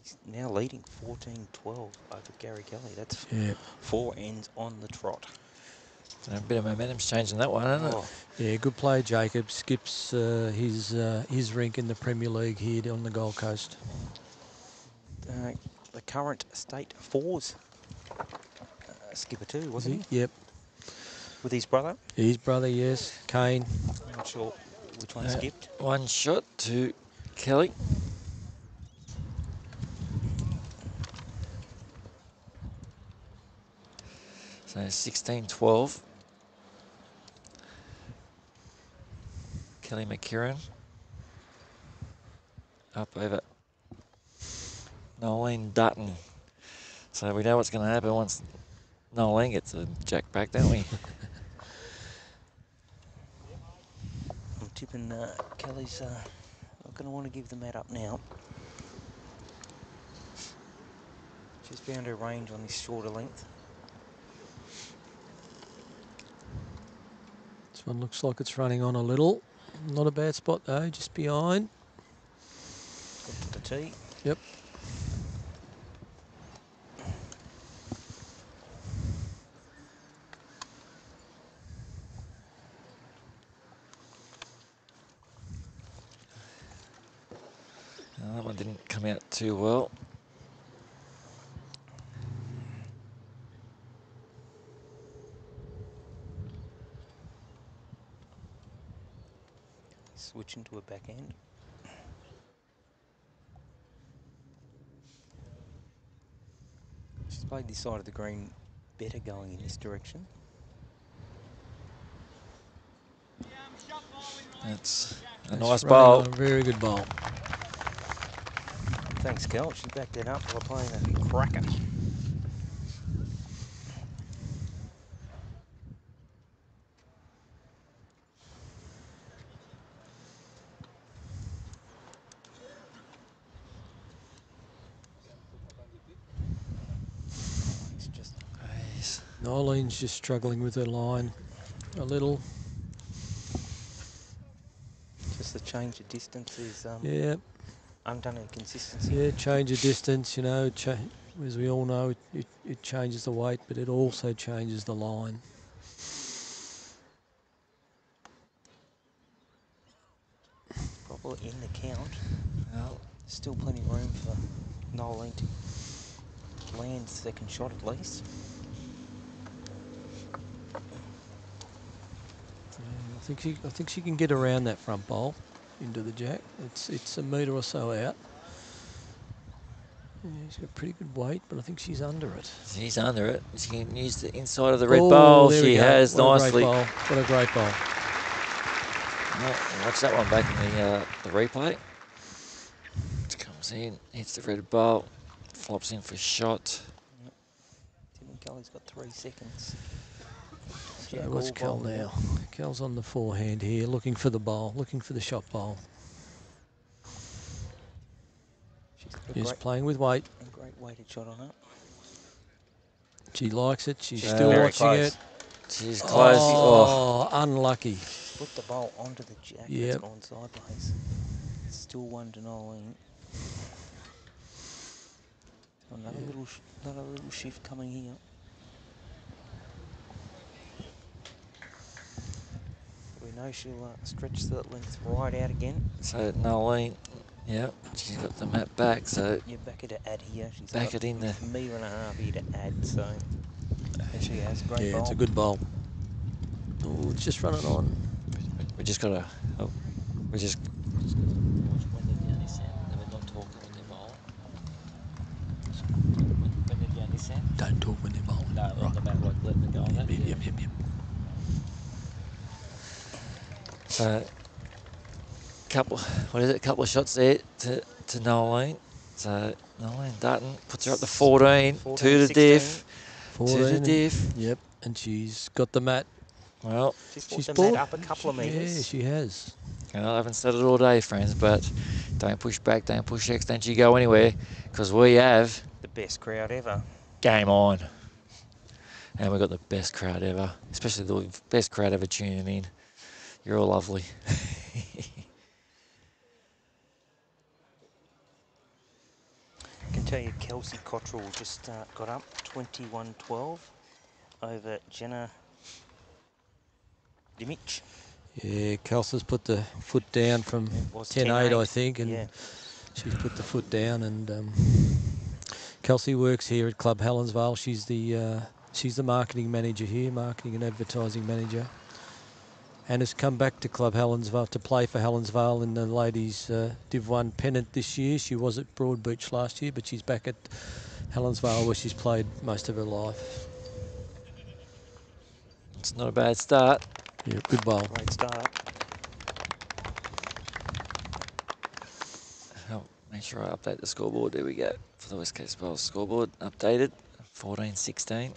he's now leading fourteen twelve over Gary Kelly. That's yeah. four ends on the trot. A bit of momentum's changing that one, isn't oh. it? Yeah, good play, Jacob. Skips uh, his uh, his rink in the Premier League here on the Gold Coast. Uh, the current state fours. Uh, skipper too, wasn't he? he? Yep. With his brother? His brother, yes. Kane. I'm not sure which one uh, skipped. One shot to Kelly. So sixteen twelve. Kelly McKerihen up over Noelene Dutton. So we know what's going to happen once Noelene gets the jack back, don't we? I'm tipping uh, Kelly's uh, not going to want to give the mat up now. She's found her range on this shorter length. This one looks like it's running on a little. Not a bad spot though, just behind. Good to the tee. Yep. No, that one didn't come out too well. Switch into a back end. She's played this side of the green better going in this direction. That's a That's nice bowl. A very good bowl. Thanks, Kel. She backed that up while playing a cracker. Nolene's just struggling with her line a little. Just the change of distance is um, yeah. undone inconsistency. Yeah, change of distance, you know, cha as we all know, it, it, it changes the weight, but it also changes the line. Bobble in the count. Well, still plenty of room for Noelene to land second shot at least. I think she, I think she can get around that front bowl into the jack. It's it's a metre or so out. Yeah, she's got pretty good weight, but I think she's under it. She's under it. She can use the inside of the red oh, bowl. She has what nicely. A great bowl. What a great bowl. Well, watch that one back in the, uh, the replay. It comes in, hits the red bowl, flops in for shot. Yep. Tim Kelly's got three seconds. So yeah, what's Kel now? Kel's on the forehand here, looking for the bowl, looking for the shot bowl. She's playing with weight. A great weighted shot on it. She likes it. She's yeah, still watching close. it. She's close. Oh, oh. unlucky. Put the bowl onto the jack. Yep. It's gone sideways. Still one to Noelene. Another yeah. little, another little shift coming here. We know she'll uh, stretch that length right out again. So Noelene, yeah, she's got the map back. So you're back at add here. She's back got it in the metre and a half here to add. So there she has great yeah, bowl. Yeah, it's a good bowl. Oh, it's just running on. We just got to. Oh, we just. Don't talk when they're bowling. No, right. Not about like letting go on that. Yep, yep, yep, yep. So, couple, what is it? A couple of shots there to to Noelene. So Noelene Dutton puts her up to fourteen, fourteen two to the diff, fourteen two to diff. Yep, and she's got the mat. Well, she's, she's brought the mat up a couple of metres. Yeah, she has. Well, I haven't said it all day, friends, but don't push back, don't push X, don't you go anywhere, because we have the best crowd ever. Game on, and we've got the best crowd ever, especially the best crowd ever tuning in. You're all lovely. I can tell you Kelsey Cottrell just uh, got up twenty-one twelve over Jenna Dimich. Yeah, Kelsey's put the foot down from ten eight, I think, and yeah. she's put the foot down. And um, Kelsey works here at Club Helensvale. She's the, uh, she's the marketing manager here, marketing and advertising manager. And has come back to Club Helensvale to play for Helensvale in the ladies uh, Div one pennant this year. She was at Broadbeach last year, but she's back at Helensvale where she's played most of her life. It's not a bad start. Yeah, good bowl. Great start. I'll make sure I update the scoreboard. There we go. For the West Coast Bowls scoreboard, updated. fourteen sixteen.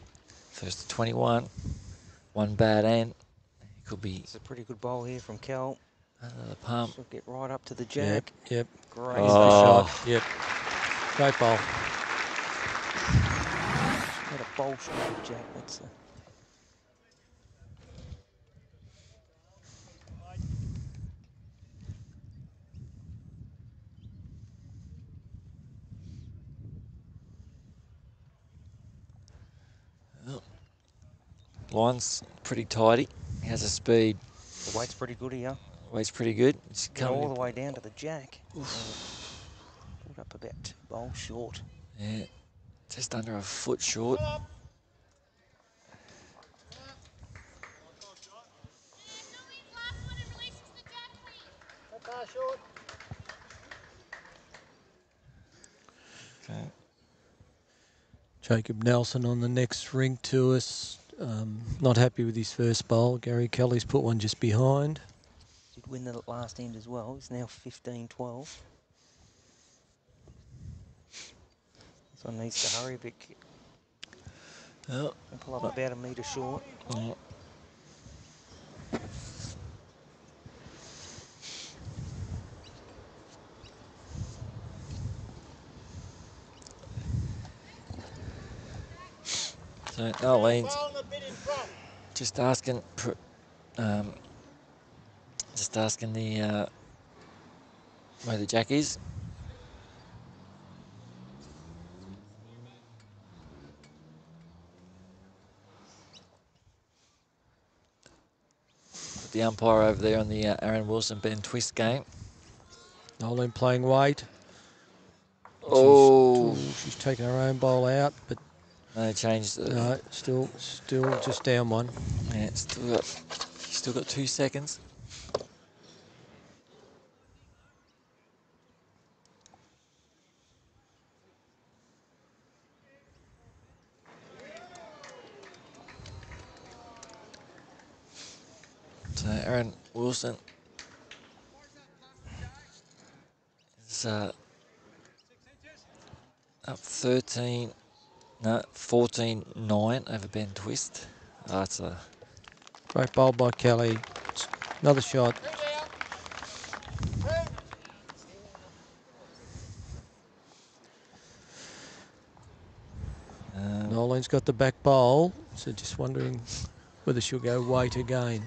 First to twenty-one. One bad end. Could be. It's a pretty good bowl here from Kel. Under the pump. She'll get right up to the jack. Yep. yep. Great oh. shot. Yep. Great bowl. Not a bowl shot at the jack. That's a. Oh. Line's pretty tidy. Has a speed. The weight's pretty good here. Weight's pretty good. It's coming all the way down to the jack. Oof. Pulled up about two bowl short. Yeah, just under a foot short. Okay. Jacob Nelson on the next ring to us. Um, not happy with his first bowl. Gary Kelly's put one just behind. Did win the last end as well. It's now fifteen twelve. This one needs to hurry a bit. Oh. Pull up about a metre short. Oh. So Nolene's Just asking, um, just asking the uh, where the jack is. Put the umpire over there on the uh, Aaron Wilson Ben Twist game. Noelene playing wide. Oh, she's, she's taking her own bowl out, but. They changed the... No, still, still just down one. Yeah, it's still got, still got two seconds. So Aaron Wilson is uh, up thirteen. No, fourteen nine over Ben Twist. Oh, that's a great bowl by Kelly. Another shot. Um, Nolene's got the back bowl, so just wondering whether she'll go wait again.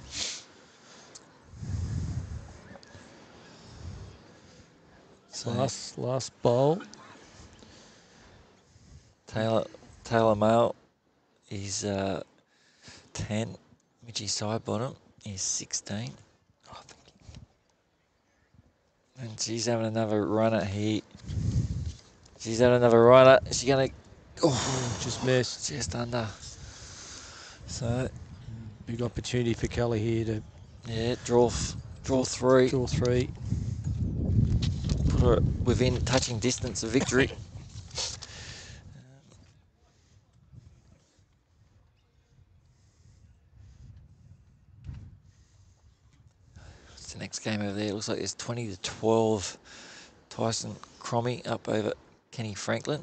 So last, last bowl. Taylor... Taylor Mayall is uh, ten. Mitchie Sidebottom is sixteen. Oh, and she's having another runner here. She's having another runner. She's going to... Oh, just missed. Just under. So... Big opportunity for Kelly here to... Yeah, draw, draw three. Draw three. Put her within touching distance of victory. Next game over there, it looks like there's twenty to twelve. Tyson Cromie up over Kenny Franklin.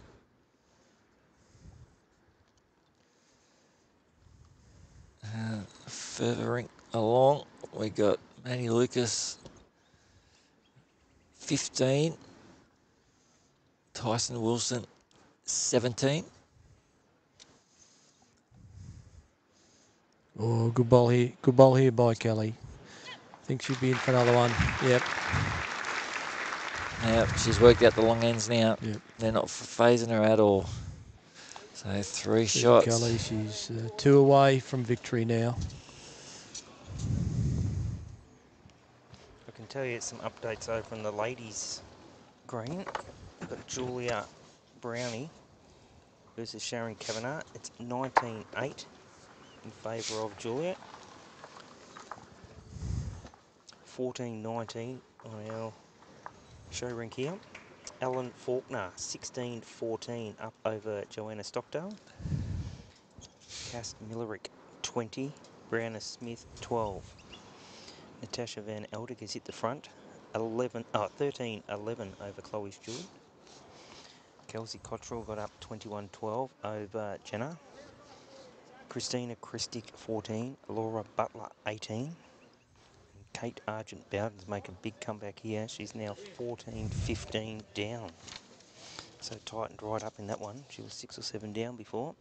Uh, furthering along, we got Matty Lucas, fifteen. Tyson Wilson, seventeen. Oh, good ball here. Good ball here by Kelly. I think she'd be in for another one. Yep. Yep, she's worked out the long ends now. Yep. They're not phasing her at all. So three There's shots. Kelly, she's uh, two away from victory now. I can tell you some updates over from the ladies' green. We've got Julia Brownie versus Sharon Kavanagh. It's nineteen eight in favour of Julia. fourteen nineteen on our show rink here. Alan Faulkner, sixteen fourteen up over Joanna Stockdale. Cass Millerick, twenty. Brianna Smith, twelve. Natasha Van Eldick is at the front. thirteen eleven over Chloe Stewart. Kelsey Cottrell got up twenty-one twelve over Jenna. Christina Christick, fourteen. Laura Butler, eighteen. Kate Argent-Bowden's making a big comeback here. She's now fourteen fifteen down. So tightened right up in that one. She was six or seven down before.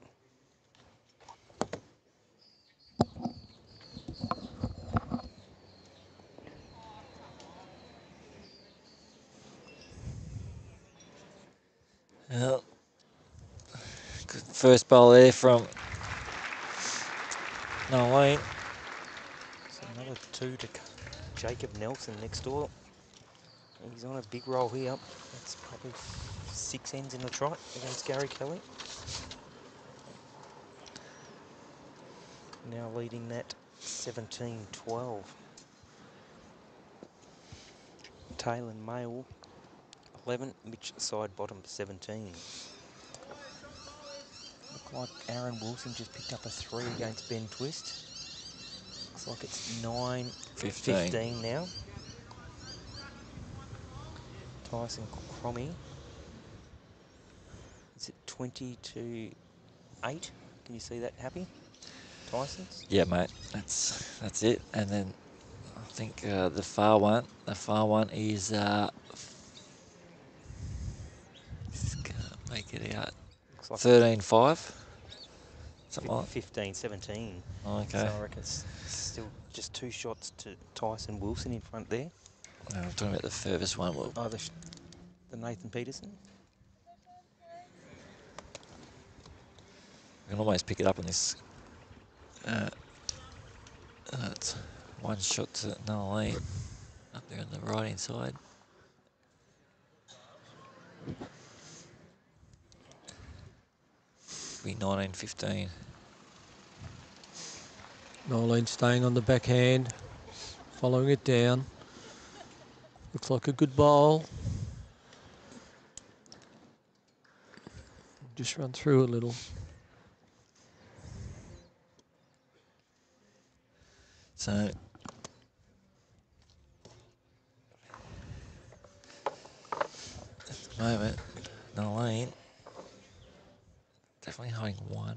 Well, good first bowl there from Noelene. So another two to come. Jacob Nelson next door. He's on a big roll here. That's probably six ends in the trot against Gary Kelly. Now leading that seventeen twelve. Taylor Mayall, eleven. Mitch Sidebottom, seventeen. Looked like Aaron Wilson just picked up a three against Ben Twist. Looks like it's nine fifteen now. Tyson Cromie is it twenty to eight? Can you see that, Happy? Tyson's? Yeah, mate. That's that's it. And then I think uh, the far one, the far one is uh, just gonna make it out. Looks like thirteen five. What's it like? fifteen, seventeen. Oh, okay. So I reckon it's still just two shots to Tyson Wilson in front there. No, we're talking about the furthest one. We'll oh, the, the Nathan Pedersen. I can almost pick it up on this. Uh, that's one shot to Noelene up there on the right hand side. Be nineteen fifteen. Noelene staying on the backhand, following it down. Looks like a good bowl. Just run through a little. So at the moment, Noelene definitely hiding one.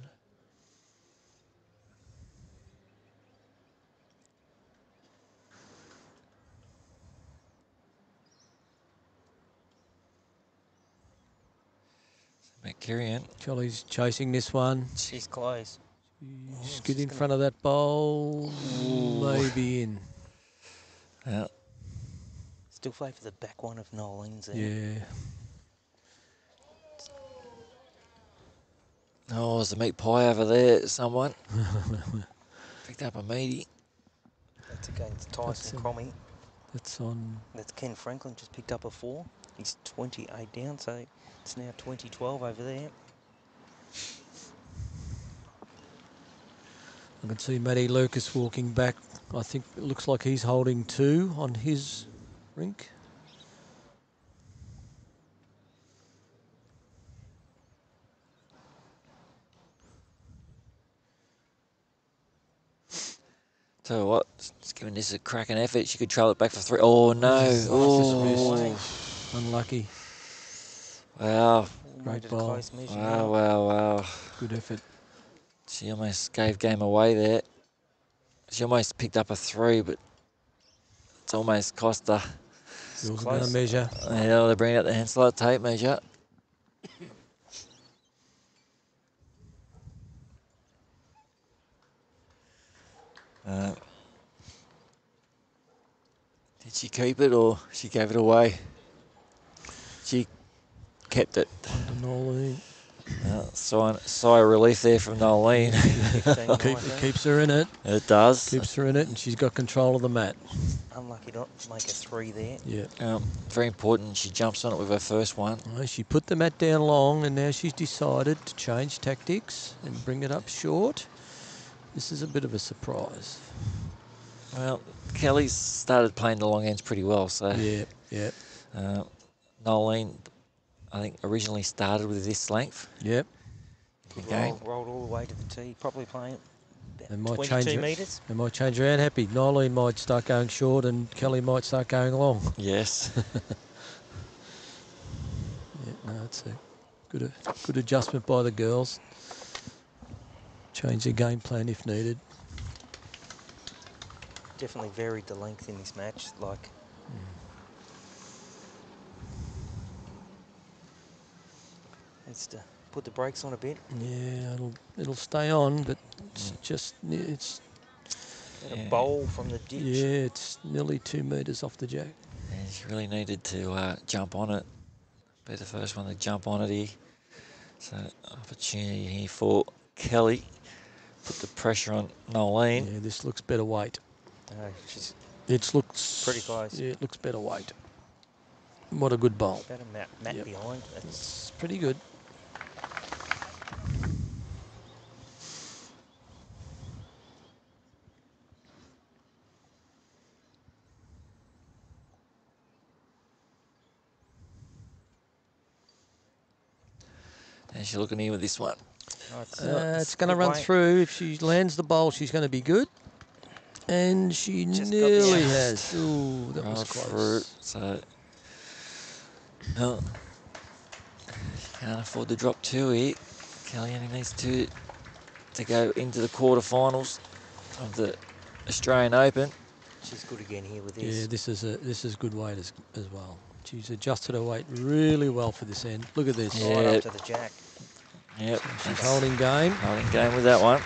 McKerihen. Kelly's chasing this one. She's close. Just oh, get in front of that bowl, ooh. Maybe in. Yeah. Still play for the back one of Nolene's there. Yeah. Oh, there's the meat pie over there, someone. Picked up a meaty. That's against Tyson Cromie. That's on. That's Ken Franklin, just picked up a four. He's twenty-eight down, so it's now twenty twelve over there. I can see Matty Lucas walking back. I think it looks like he's holding two on his rink. So what? Just giving this a cracking effort. She could trail it back for three. Oh no! Oh, oh. Unlucky. Wow. Great ball. Wow, now. wow, wow. Good effort. She almost gave game away there. She almost picked up a three, but it's almost cost her. It was going to measure. Yeah, they're bringing out the hand slide tape measure. Uh, did she keep it or she gave it away? She kept it. Uh, sigh, sigh of relief there from Noelene. Keep, it keeps her in it. It does. Keeps her in it, and she's got control of the mat. Unlucky not to make a three there. Yeah. Um, very important. She jumps on it with her first one. Well, she put the mat down long, and now she's decided to change tactics and bring it up short. This is a bit of a surprise. Well, Kelly's started playing the long ends pretty well, so. Yeah, yeah. Uh, Noelene, I think, originally started with this length. Yep. Roll, rolled all the way to the tee, probably playing about twenty-two metres. They might change around happy. Noelene might start going short and Kelly might start going long. Yes. Yeah, no, it's a good, good adjustment by the girls. Change their game plan if needed. Definitely varied the length in this match, like. Mm. It's to put the brakes on a bit. Yeah, it'll it'll stay on, but it's mm. just it's yeah. a bowl from the ditch. Yeah, it's nearly two metres off the jack. Yeah, she really needed to uh, jump on it. Be the first one to jump on it here. So opportunity here for Kelly. Put the pressure on Noelene. Yeah, this looks better weight. Oh, she's it looks pretty close. Yeah, it looks better weight. What a good bowl. Better mat, mat yep. behind. It's pretty good. And she's looking here with this one. No, it's uh, it's going to run way. through. If she lands the bowl, she's going to be good. And she Just nearly has. Ooh, that right was close. Through, so no, she can't afford to drop two here. Kelly only needs two to go into the quarterfinals of the Australian Open. She's good again here with this. Yeah, this is a this is good weight as as well. She's adjusted her weight really well for this end. Look at this. Yeah. Right up to the jack. Yep. She's holding game. Holding game with that one.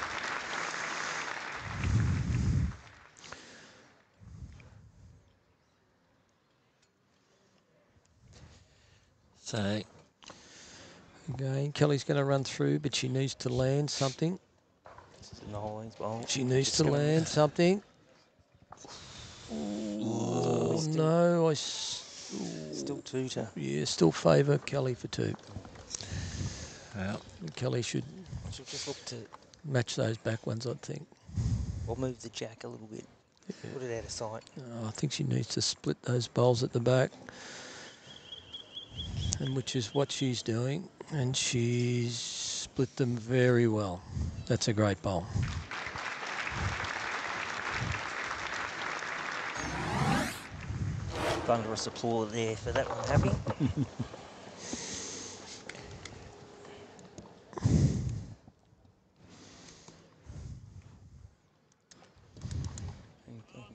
So, again, Kelly's going to run through, but she needs to land something. She needs to land something. Oh, no. I still tutor. Yeah, still favour Kelly for two. Well, Kelly should just look to match those back ones, I think. Or move the jack a little bit. Yeah. Put it out of sight. Oh, I think she needs to split those bowls at the back, and which is what she's doing. And she's split them very well. That's a great bowl. Thunderous applause there for that one, Happy.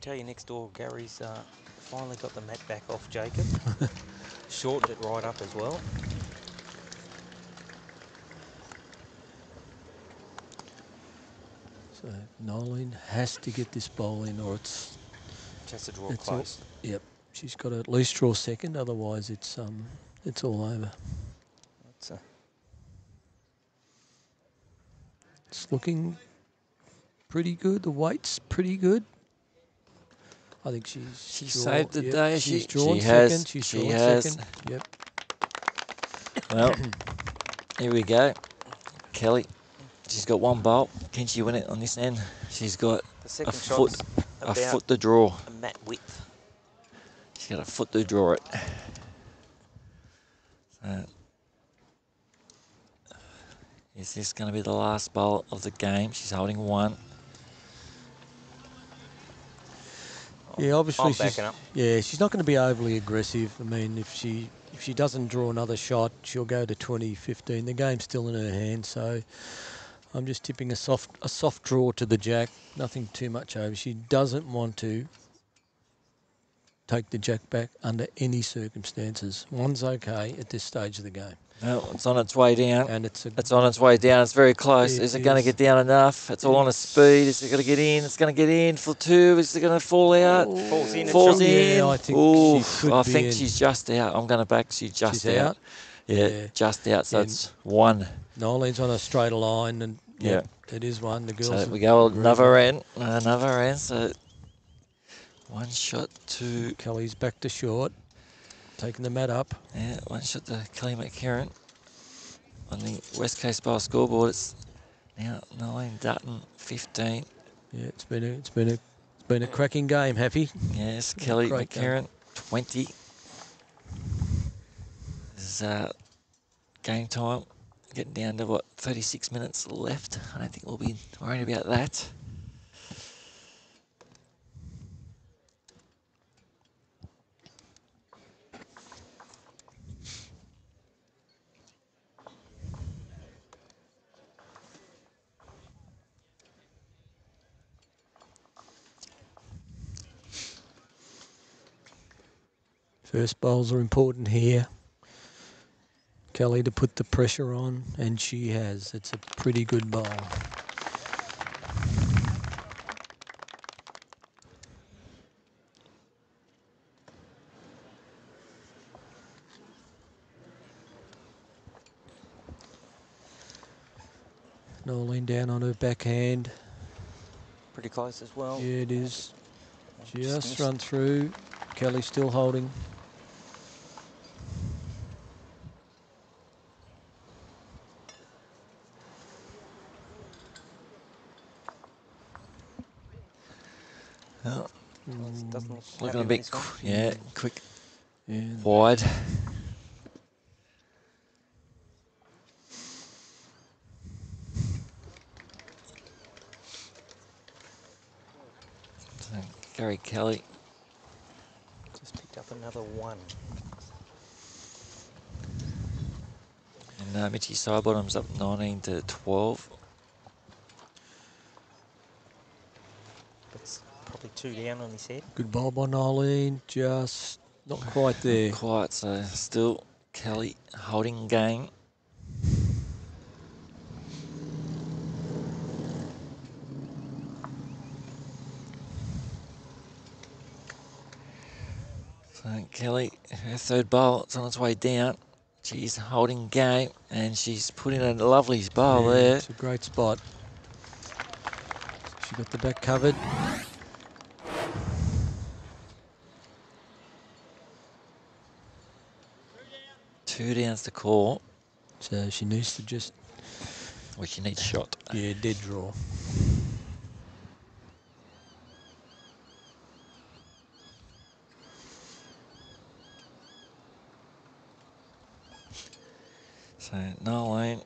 Tell you next door, Gary's uh, finally got the mat back off Jacob. Shortened it right up as well. So Noelene has to get this bowl in, or it's just to draw close. All, yep, she's got to at least draw second, otherwise it's um it's all over. That's a it's looking pretty good. The weight's pretty good. I think she's she drawn, saved the yep. day. She's she, drawn she second. Has, she's she drawn has. second. Yep. Well, here we go. Kelly, she's got one bowl. Can she win it on this end? She's got a foot, a foot to draw. A mat width. She's got a foot to draw it. So, is this going to be the last bowl of the game? She's holding one. Yeah, obviously she's, yeah, she's not going to be overly aggressive. I mean, if she if she doesn't draw another shot, she'll go to twenty fifteen. The game's still in her hand, so I'm just tipping a soft a soft draw to the jack. Nothing too much over. She doesn't want to take the jack back under any circumstances. One's okay at this stage of the game. Well, it's on its way down. And it's a, it's on its way down. It's very close. It is it going to get down enough? It's all on a speed. Is it going to get in? It's going to get in for two. Is it going to fall out? Oh, falls in. Falls in. Yeah, I think, Oof, she I think she's just out. I'm going to back. She's just she's out. out. Yeah, yeah, just out. So and it's one. Nolene's on a straighter line, and yeah, yeah, it is one. The girls. So we go another end, another end. So one shot to Kelly's back to short. Taking the mat up. Yeah, one shot to Kelly McKerihen. On the West Coast Bowl scoreboard, it's now Noelene Dutton, fifteen. Yeah, it's been a, it's been a, it's been a cracking game, Happy. Yes, Kelly McKerihen, game. twenty. This is uh, game time. Getting down to what, thirty-six minutes left. I don't think we'll be worrying about that. First bowls are important here. Kelly to put the pressure on, and she has. It's a pretty good bowl. Noelene down on her backhand. Pretty close as well. Yeah, it is. Just run through. Kelly still holding. Looking a bit, yeah, quick, yeah, wide. So Gary Kelly just picked up another one. And uh, Mitchy Sidebottom's up nineteen to twelve. Two down on his head. Good bowl by Noelene, just not quite there. Not quite, so still Kelly holding game. So Kelly, her third bowl, it's on its way down. She's holding game, and she's put in a lovely bowl yeah, there. It's a great spot. She got the back covered. Two downs to call. So she needs to just... Well, she needs shot. Yeah, dead draw. So Noelene,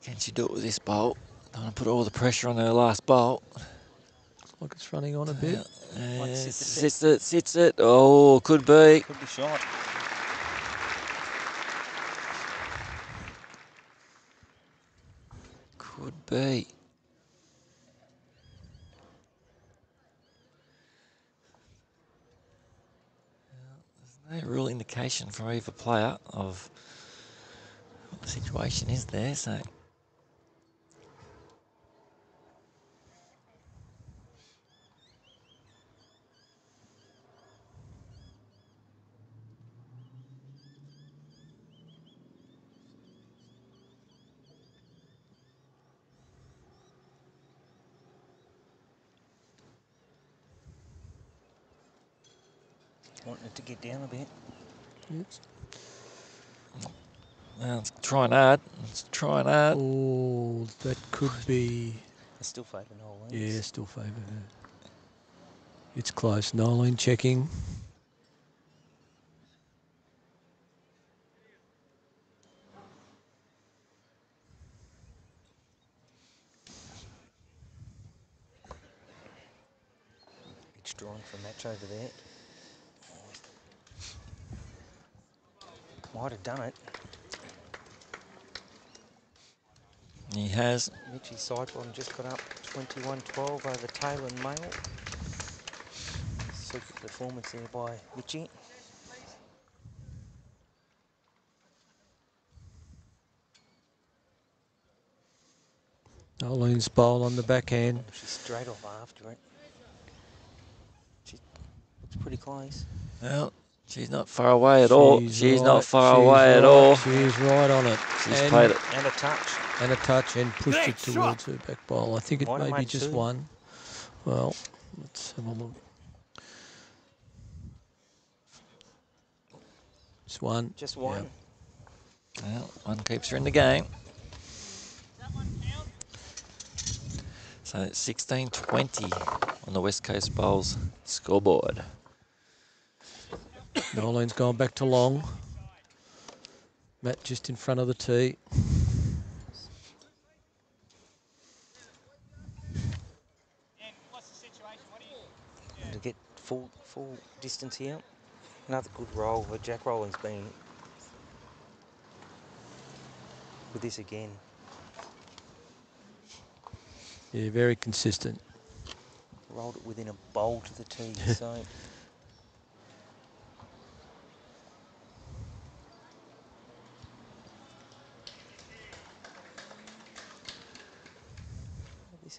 can she do it with this bowl? Don't want to put all the pressure on her last bowl. Looks like it's running on a bit. Uh, like sits, it, sits, sits it, sits it. Oh, could be. Could be shot. Could be. There's no real indication from either player of what the situation is there, so. Wanting it to get down a bit. Oops. Well, it's trying hard. It's trying hard. Oh, that could be. It's still favouring Noelene. Yeah, still favouring her. It's close. Noelene checking. It's drawing for a match over there. Might have done it. He has. Mitchie Sidebottom just got up twenty-one twelve over Talon Male. Super performance there by Mitchie. Nolene's bowl on the backhand. She's straight off after it. She looks pretty close. Well. She's not far away at she's all. She's right. not far she's away right. at all. She's right on it. She's and, played it. And a touch. And a touch and pushed Big it towards shot. her back ball. I think it Might may be just two. one. Well, let's have a look. Just one. Just one. Yep. Well, one keeps her in the game. That one count? So it's sixteen twenty on the West Coast Bowls scoreboard. Nolene's gone back to long. Matt just in front of the tee. And what's the situation? What do you yeah. to get full full distance here? Another good roll. But Jack Rowland's been with this again. Yeah, very consistent. Rolled it within a bowl to the tee. So.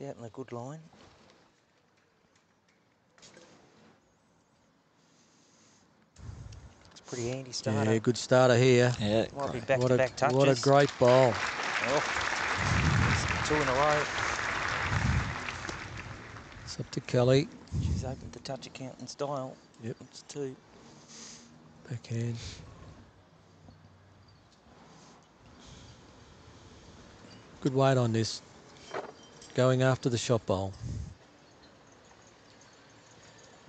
Out in a good line. It's a pretty handy starter. Yeah, good starter here. Yeah, Might be back what, to a, back touches. What a great bowl. Oh, two in a row. It's up to Kelly. She's opened the touch account in style. Yep. It's two. Backhand. Good weight on this. Going after the shot bowl.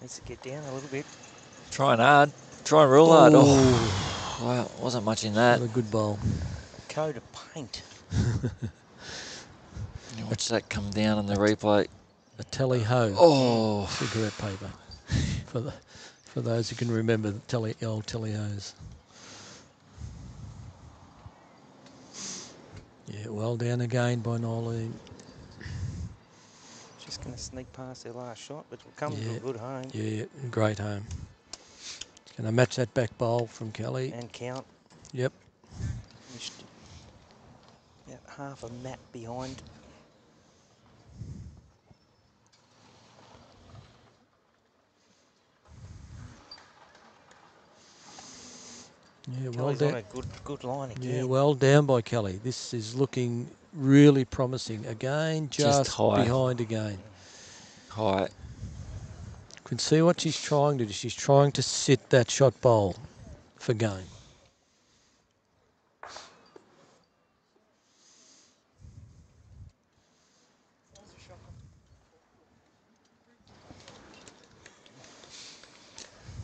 Needs to get down a little bit. Trying hard. Trying real Ooh. hard. Oh, wow, wasn't much in that. What a good bowl. A coat of paint. Watch that come down in the replay. A tally ho. Oh, cigarette paper. for the for those who can remember the tally old tally ho's. Yeah, well down again by Noelene. Just going to sneak past their last shot, but it'll come yeah. to a good home. Yeah, great home. Going to match that back bowl from Kelly. And count. Yep. Just about half a mat behind. Yeah, well done. Good, good line again. Yeah, well down by Kelly. This is looking really promising. Again, just, just high. Behind again. High. Can see what she's trying to do. She's trying to sit that shot bowl for game.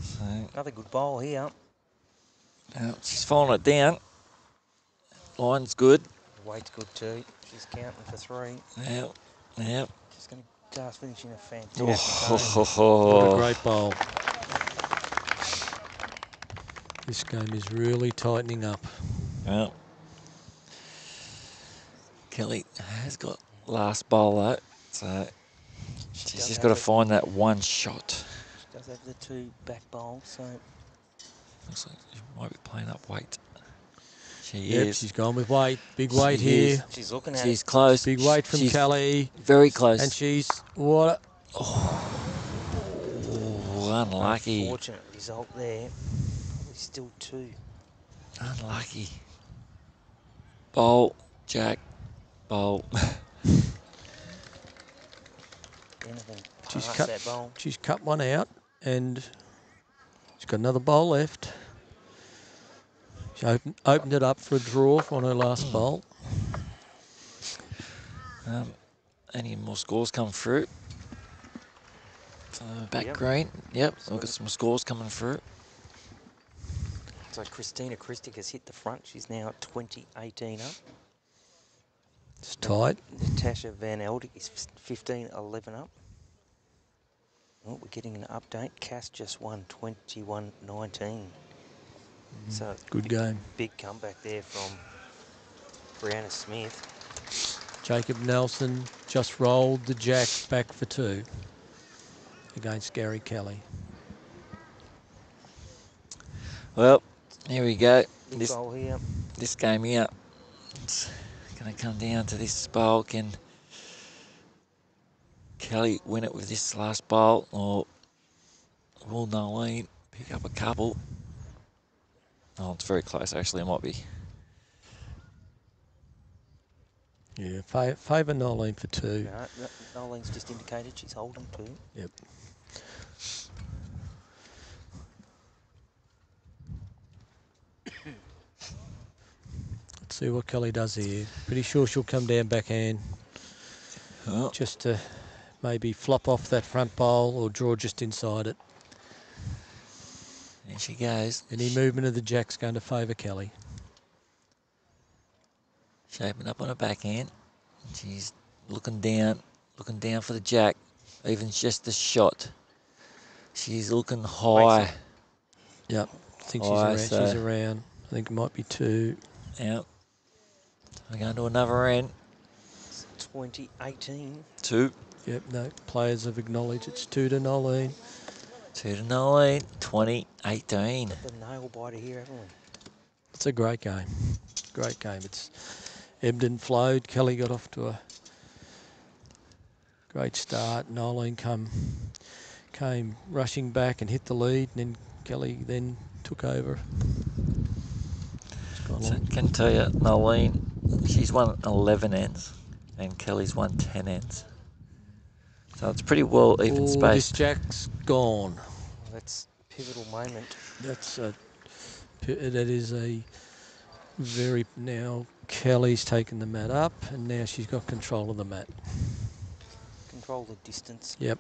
So another good bowl here. Uh, she's falling it down. Line's good. Weight's good too. She's counting for three. Yeah, yeah. She's going to just finishing a fantastic oh, ho, ho, ho. What a great bowl. This game is really tightening up. Yeah. Kelly has got last bowl though, so she she's just got to find that one shot. She does have the two back bowls, so... Looks like she might be playing up weight. She yep, is. She's gone with weight. Big she weight is. Here. She's looking at She's it. close. Big weight from she's Kelly. Very close. And she's what? Oh, oh, unlucky. Unfortunate result there. Probably still two. Unlucky. Bowl, Jack, bowl. she's cut. That bowl. She's cut one out and. She's got another bowl left. She open, opened it up for a draw on her last bowl. Um, any more scores come through? Uh, back yep. green. Yep, we've got some scores coming through. So Christina Christick has hit the front. She's now twenty eighteen up. It's tight. Natasha Van Eldick is fifteen eleven up. Oh, we're getting an update. Cass just won twenty-one nineteen. Mm-hmm. So good big, game. Big comeback there from Brianna Smith. Jacob Nelson just rolled the jack back for two against Gary Kelly. Well, here we go. This, here. this game here, it's going to come down to this bowl. Can Kelly win it with this last bowl, or will Noelene pick up a couple? Oh, it's very close, actually. It might be. Yeah, fa favour Noelene for two. No, no, Nolene's just indicated she's holding two. Yep. Let's see what Kelly does here. Pretty sure she'll come down backhand. Oh. Just to... maybe flop off that front bowl or draw just inside it. There she goes. Any movement of the jack's going to favour Kelly. Shaping up on her backhand. She's looking down, looking down for the jack. Even just the shot. She's looking high. Racing. Yep. I think high, she's, around. So she's around. I think it might be two. Yep. We're going to another end. twenty eighteen. Two. Yep, no, players have acknowledged it's two to Noelene. Two to Noelene, twenty eighteen. The nail biter here, haven't we? It's a great game. Great game. It's ebbed and flowed. Kelly got off to a great start. Noelene come, came rushing back and hit the lead, and then Kelly then took over. So I can tell you, Noelene, she's won eleven ends, and Kelly's won ten ends. So it's pretty well even spaced. Oh, this jack's gone. Well, that's a pivotal moment. That's a, that is a very, now Kelly's taken the mat up and now she's got control of the mat. Control the distance. Yep.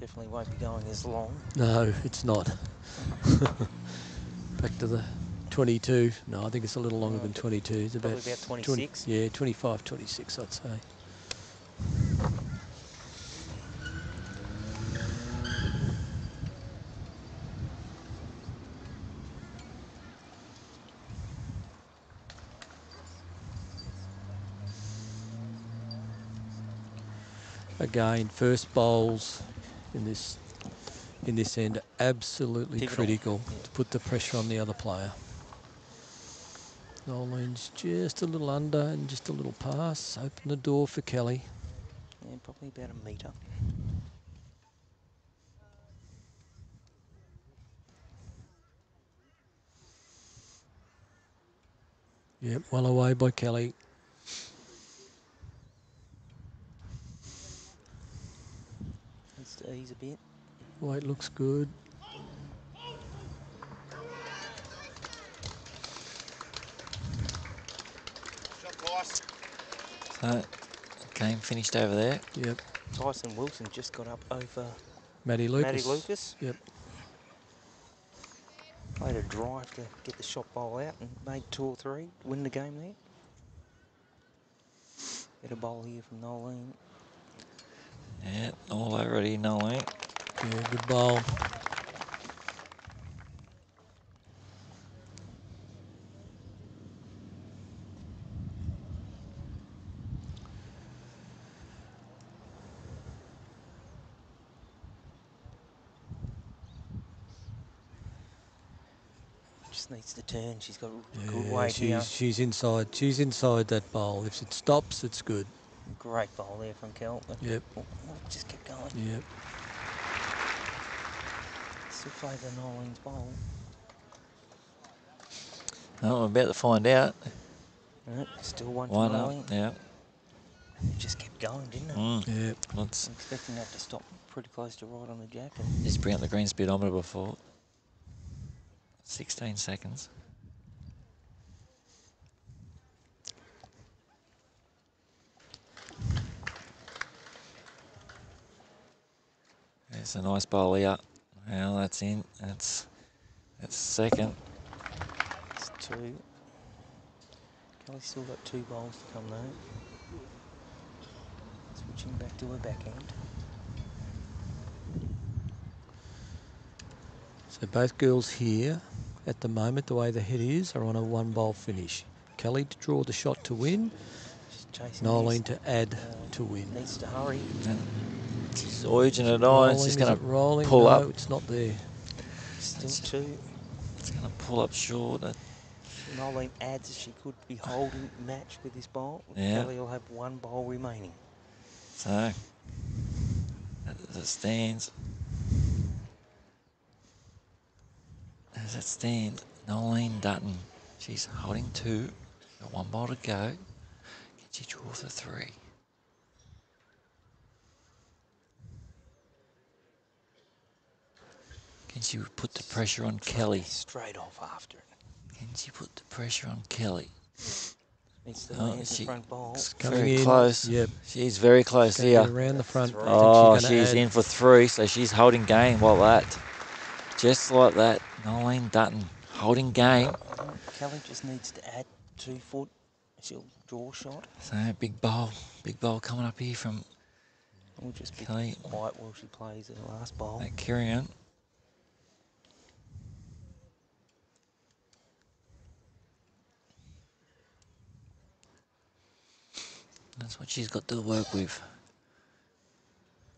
Definitely won't be going as long. No, it's not. Back to the... twenty-two. No, I think it's a little longer than twenty-two. It's about, about twenty-six. twenty, yeah, twenty-five, twenty-six, I'd say. Again, first bowls in this in this end are absolutely Pivotal. critical to put the pressure on the other player. Nolene's just a little under and just a little pass. Open the door for Kelly. Yeah, probably about a metre. Yep, well away by Kelly. Let's ease a bit. Weight looks good. So, game finished over there. Yep. Tyson Wilson just got up over Matty Lucas. Matty Lucas. Yep. Played a drive to get the shot bowl out and made two or three, win the game there. Get a bowl here from Noelene. Yeah, all over here, Noelene. Yeah, good bowl. Needs to turn. She's got a good yeah, weight she's, here. She's inside. She's inside that bowl. If it stops, it's good. Great bowl there from Kel. Yep. Oh, just kept going. Yep. Still favour Nolene's bowl. Oh, I'm about to find out. Yep. Still one. One up. Yeah. It just kept going, didn't it? Mm. Yep. Let's I'm expecting that to stop pretty close to right on the jack. And just bring up the green speedometer before. Sixteen seconds. It's a nice bowl here. Well, that's in. That's that's second. It's two. Kelly's still got two bowls to come though. Switching back to her backhand. So both girls here. At the moment, the way the head is, are on a one-bowl finish. Kelly to draw the shot to win. Noelene to add uh, to win. Needs to hurry. She's urging it on. She's going to pull no, up. It's not there. Still it's, two. It's going to pull up short. Noelene adds she could be holding match with this bowl. Yeah. Kelly will have one bowl remaining. So, as it stands. As it stands, Noelene Dutton, she's holding two, got one ball to go. Can she draw for three? Can she put the pressure on Kelly? Straight off after it. Can she put the pressure on Kelly? It's the oh, she, front ball. Very in. Close. Yep. She's very close she's here. Around the front. Right. Oh, she's, she's in for three, so she's holding game while that. Just like that, Noelene Dutton holding game. Kelly just needs to add two foot. She'll draw shot. So big bowl, big bowl coming up here from we'll just Kelly. Be quiet while she plays her last bowl. McKerihen. That's what she's got to work with.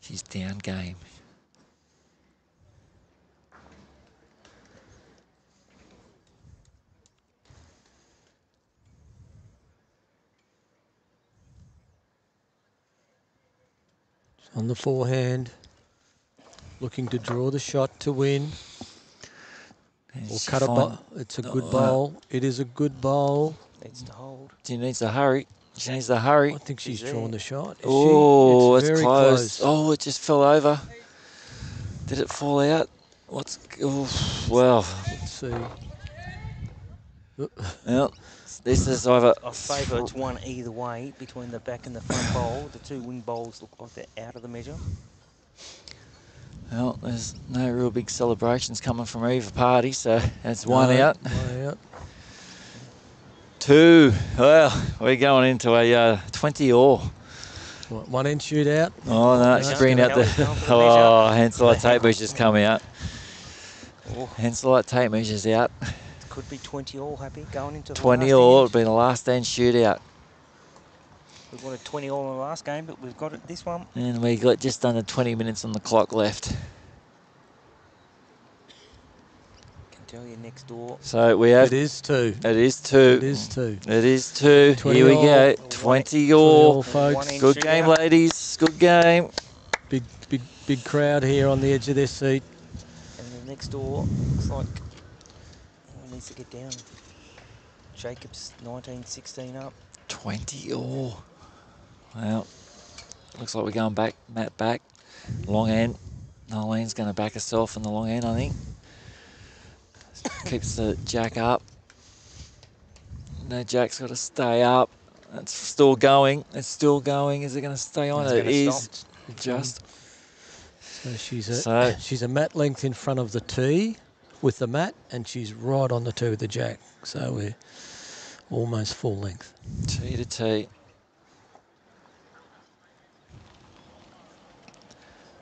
She's down game. On the forehand, looking to draw the shot to win. We'll cut a bowl. It's a good bowl. It is a good bowl. Needs to hold. She needs to hurry. She needs to hurry. I think she's drawn the shot. Oh, it's close. Oh, it just fell over. Did it fall out? What's? Oh, well. Let's see. Well, this is either. I favour it's one either way between the back and the front bowl. The two wing bowls look like they're out of the measure. Well, there's no real big celebrations coming from either party, so that's no, one out. One out. Two. Well, we're going into a uh, twenty all. What, one end shootout? Oh, no, it's no, bringing out the. the oh, Henselite tape measures coming out. Oh. Henselite tape measures out. Could be twenty all happy going into the twenty all. It'd be the last end shootout. We've got a twenty all in the last game, but we've got it this one. And we got just under twenty minutes on the clock left. Can tell you next door. So we have. It is two. It is two. It is two. It is two. Here we all. Go. twenty all, folks. Good game, out. Ladies. Good game. Big, big, big crowd here on the edge of their seat. And the next door looks like. To get down. Jacob's nineteen sixteen up. twenty, oh. Well, looks like we're going back, Matt back. Long end. Nolene's going to back herself in the long end, I think. Keeps the jack up. No, jack's got to stay up. It's still going. It's still going. Is it going to stay on? It's it is just. So she's a so. she's a mat length in front of the tee with the mat, and she's right on the tee with the jack. So we're almost full length. Tee to tee.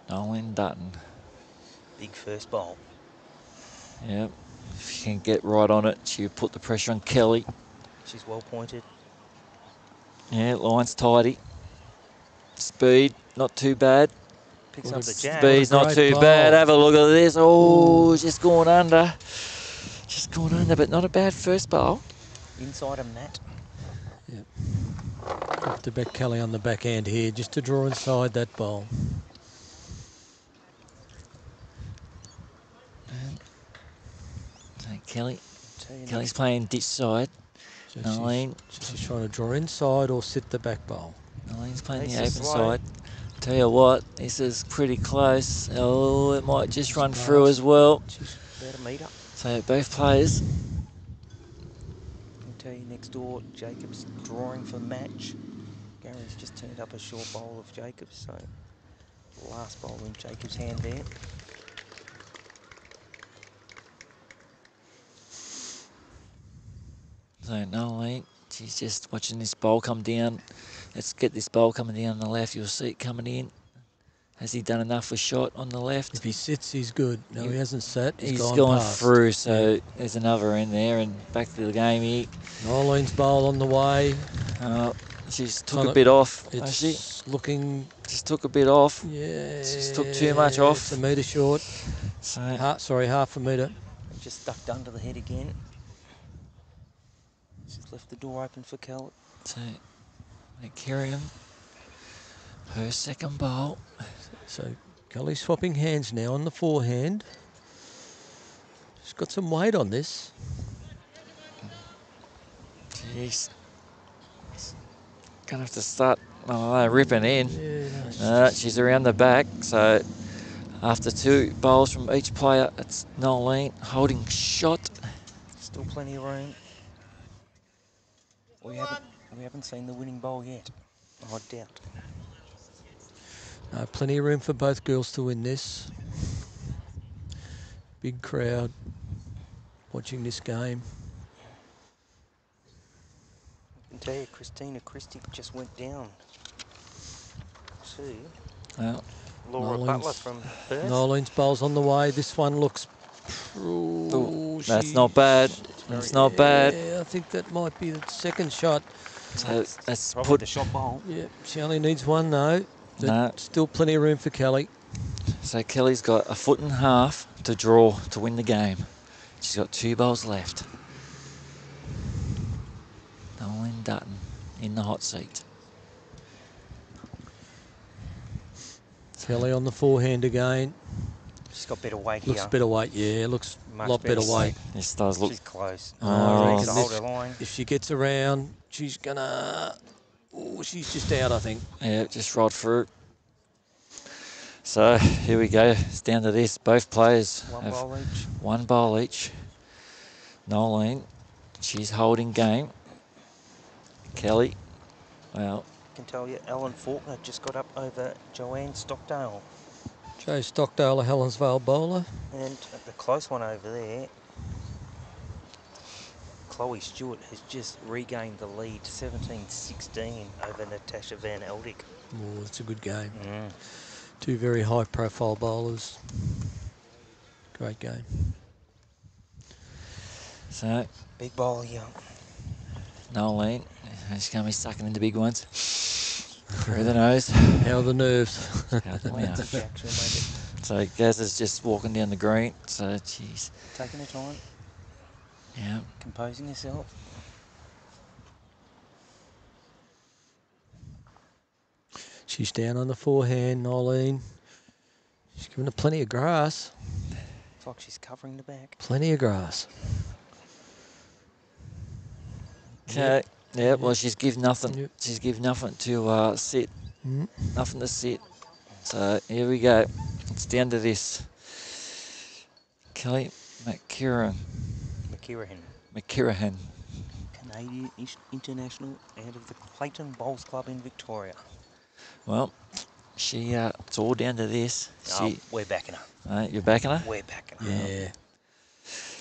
Noelene Dutton. Big first bowl. Yep. If she can get right on it, she'll put the pressure on Kelly. She's well pointed. Yeah, line's tidy. Speed, not too bad. Picks up the jab. Speed's not too bad. Have a look at this. Oh, just going under. Just going under, but not a bad first bowl. Inside a mat. Yep. Have to bet Kelly on the backhand here just to draw inside that bowl. Kelly. Kelly's playing ditch side. So Noelene. She's, she's trying to draw inside or sit the back bowl. Nolene's playing He's the open side. Tell you what, this is pretty close. Oh, it might just she's run close. through as well. She's about a metre. So both players. I'll tell you next door, Jacob's drawing for match. Gary's just turned up a short bowl of Jacob's, so last bowl in Jacob's hand there. So Noelene, she's just watching this bowl come down. Let's get this bowl coming down on the left. You'll see it coming in. Has he done enough for shot on the left? If he sits, he's good. No, he, he hasn't sat. He's, he's gone, gone through, so yeah. There's another in there. And back to the game here. Nolene's bowl on the way. Uh, she's took a, a bit off. It's oh, she? looking... She's took a bit off. Yeah. She's took too much off. It's a metre short. So, half, sorry, half a metre. Just stuck under the head again. She's left the door open for Kelly. So, McKerihen, her second bowl. So, Kelly's swapping hands now on the forehand. She's got some weight on this. Jeez. Gonna have to start oh, ripping in. Yeah, no, uh, she's around the back, so after two bowls from each player, it's Noelene holding shot. Still plenty of room. We haven't, we haven't seen the winning bowl yet, I doubt. Uh, plenty of room for both girls to win this. Big crowd watching this game. I can tell you, Christina Christick just went down to well, Laura Nolene's, Butler from Perth. Nolene's bowl's on the way. This one looks... Ooh, that's not bad. That's not bad. Yeah, I think that might be the second shot. So that's put the shot ball. Yeah, she only needs one though. No. Still plenty of room for Kelly. So Kelly's got a foot and a half to draw to win the game. She's got two bowls left. Noelene Dutton in the hot seat. Kelly on the forehand again. She's got better weight looks here. Looks better weight, yeah. Looks a lot better, better weight. This does look. She's close. Oh, oh, hold her line. If she gets around, she's gonna. Oh, she's just out, I think. Yeah, just rolled through. So here we go. It's down to this. Both players one have bowl each. One bowl each. Noelene, she's holding game. Kelly, well. I can tell you, Alan Faulkner just got up over Joanne Stockdale. Joe Stockdale, a Helensvale bowler. And the close one over there, Chloe Stewart has just regained the lead, seventeen sixteen, over Natasha Van Eldick. Oh, it's a good game. Mm. Two very high-profile bowlers. Great game. So, big bowler, young. Noelene, she's going to be sucking into big ones. Through the nose. How are the nerves? So Gaz is just walking down the green. So she's taking her time. Yeah. Composing herself. She's down on the forehand, Noelene. She's giving her plenty of grass. It's like she's covering the back. Plenty of grass. Okay. Yeah, yeah, well, she's give nothing. Yep. She's give nothing to uh, sit. Mm. Nothing to sit. So here we go. It's down to this. Kelly McKerihen. McKerihen. McKerihen. Canadian international out of the Clayton Bowls Club in Victoria. Well, she. Uh, it's all down to this. Oh, she, we're backing her. Uh, you're backing her? We're backing her. Yeah.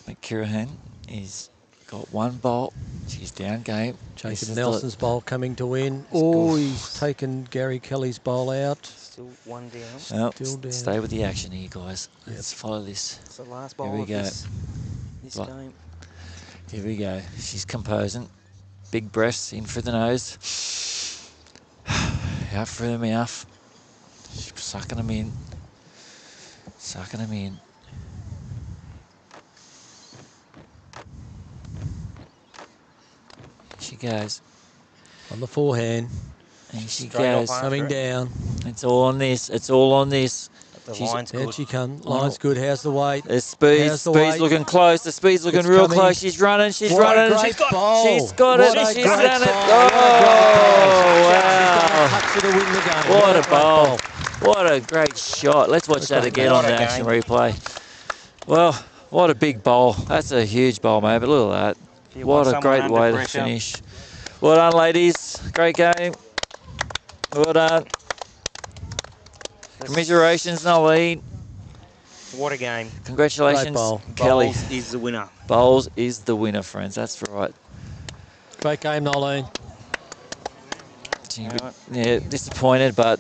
McKerihen is... got one bolt. She's down game. Jacob Nelson's bowl coming to win. Oh, he's taken Gary Kelly's bowl out. Still one down. Nope. Still down. Stay with the action here, guys. Yep. Let's follow this. It's the last bowl here we of go. This, this game. Here we go. She's composing. Big breaths in through the nose. Out through the mouth. She's sucking them in. Sucking them in. She goes on the forehand, and she goes coming down. It's all on this. It's all on this. The She's, line's good. She comes. Line's good. How's the weight? The speed. How's the speed's weight? Looking close. The speed's looking it's real coming. Close. She's running. She's what running. She's got, she's got what it. She's done it. Oh, oh wow! Wow. She's got a touch to win the game. What, what a bowl. Ball! What a great shot. Let's watch Let's that again on the game. Action replay. Well, what a big bowl. That's a huge bowl, mate. But look at that. You what a great way pressure. To finish. Well done, ladies. Great game. Well done. Commiserations, Noelene. What a game. Congratulations, bowl. Kelly. Bowls is the winner. Bowls is the winner, friends. That's right. Great game, Noelene. She, yeah, disappointed, but,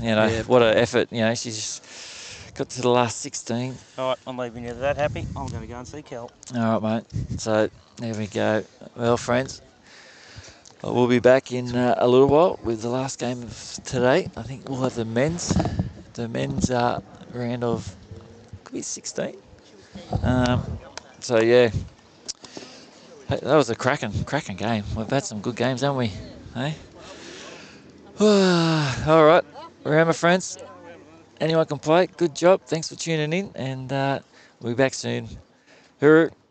you know, yeah. What an effort. You know, she's just got to the last sixteen. All right, I'm leaving you that happy. I'm going to go and see Kel. All right, mate. So... there we go. Well, friends, we'll be back in uh, a little while with the last game of today. I think we'll have the men's, the men's uh, round of could be sixteen. Um, so yeah, that was a cracking, cracking game. We've had some good games, haven't we? Hey. All right, remember, friends, anyone can play. Good job. Thanks for tuning in, and uh, we'll be back soon. Hooroo.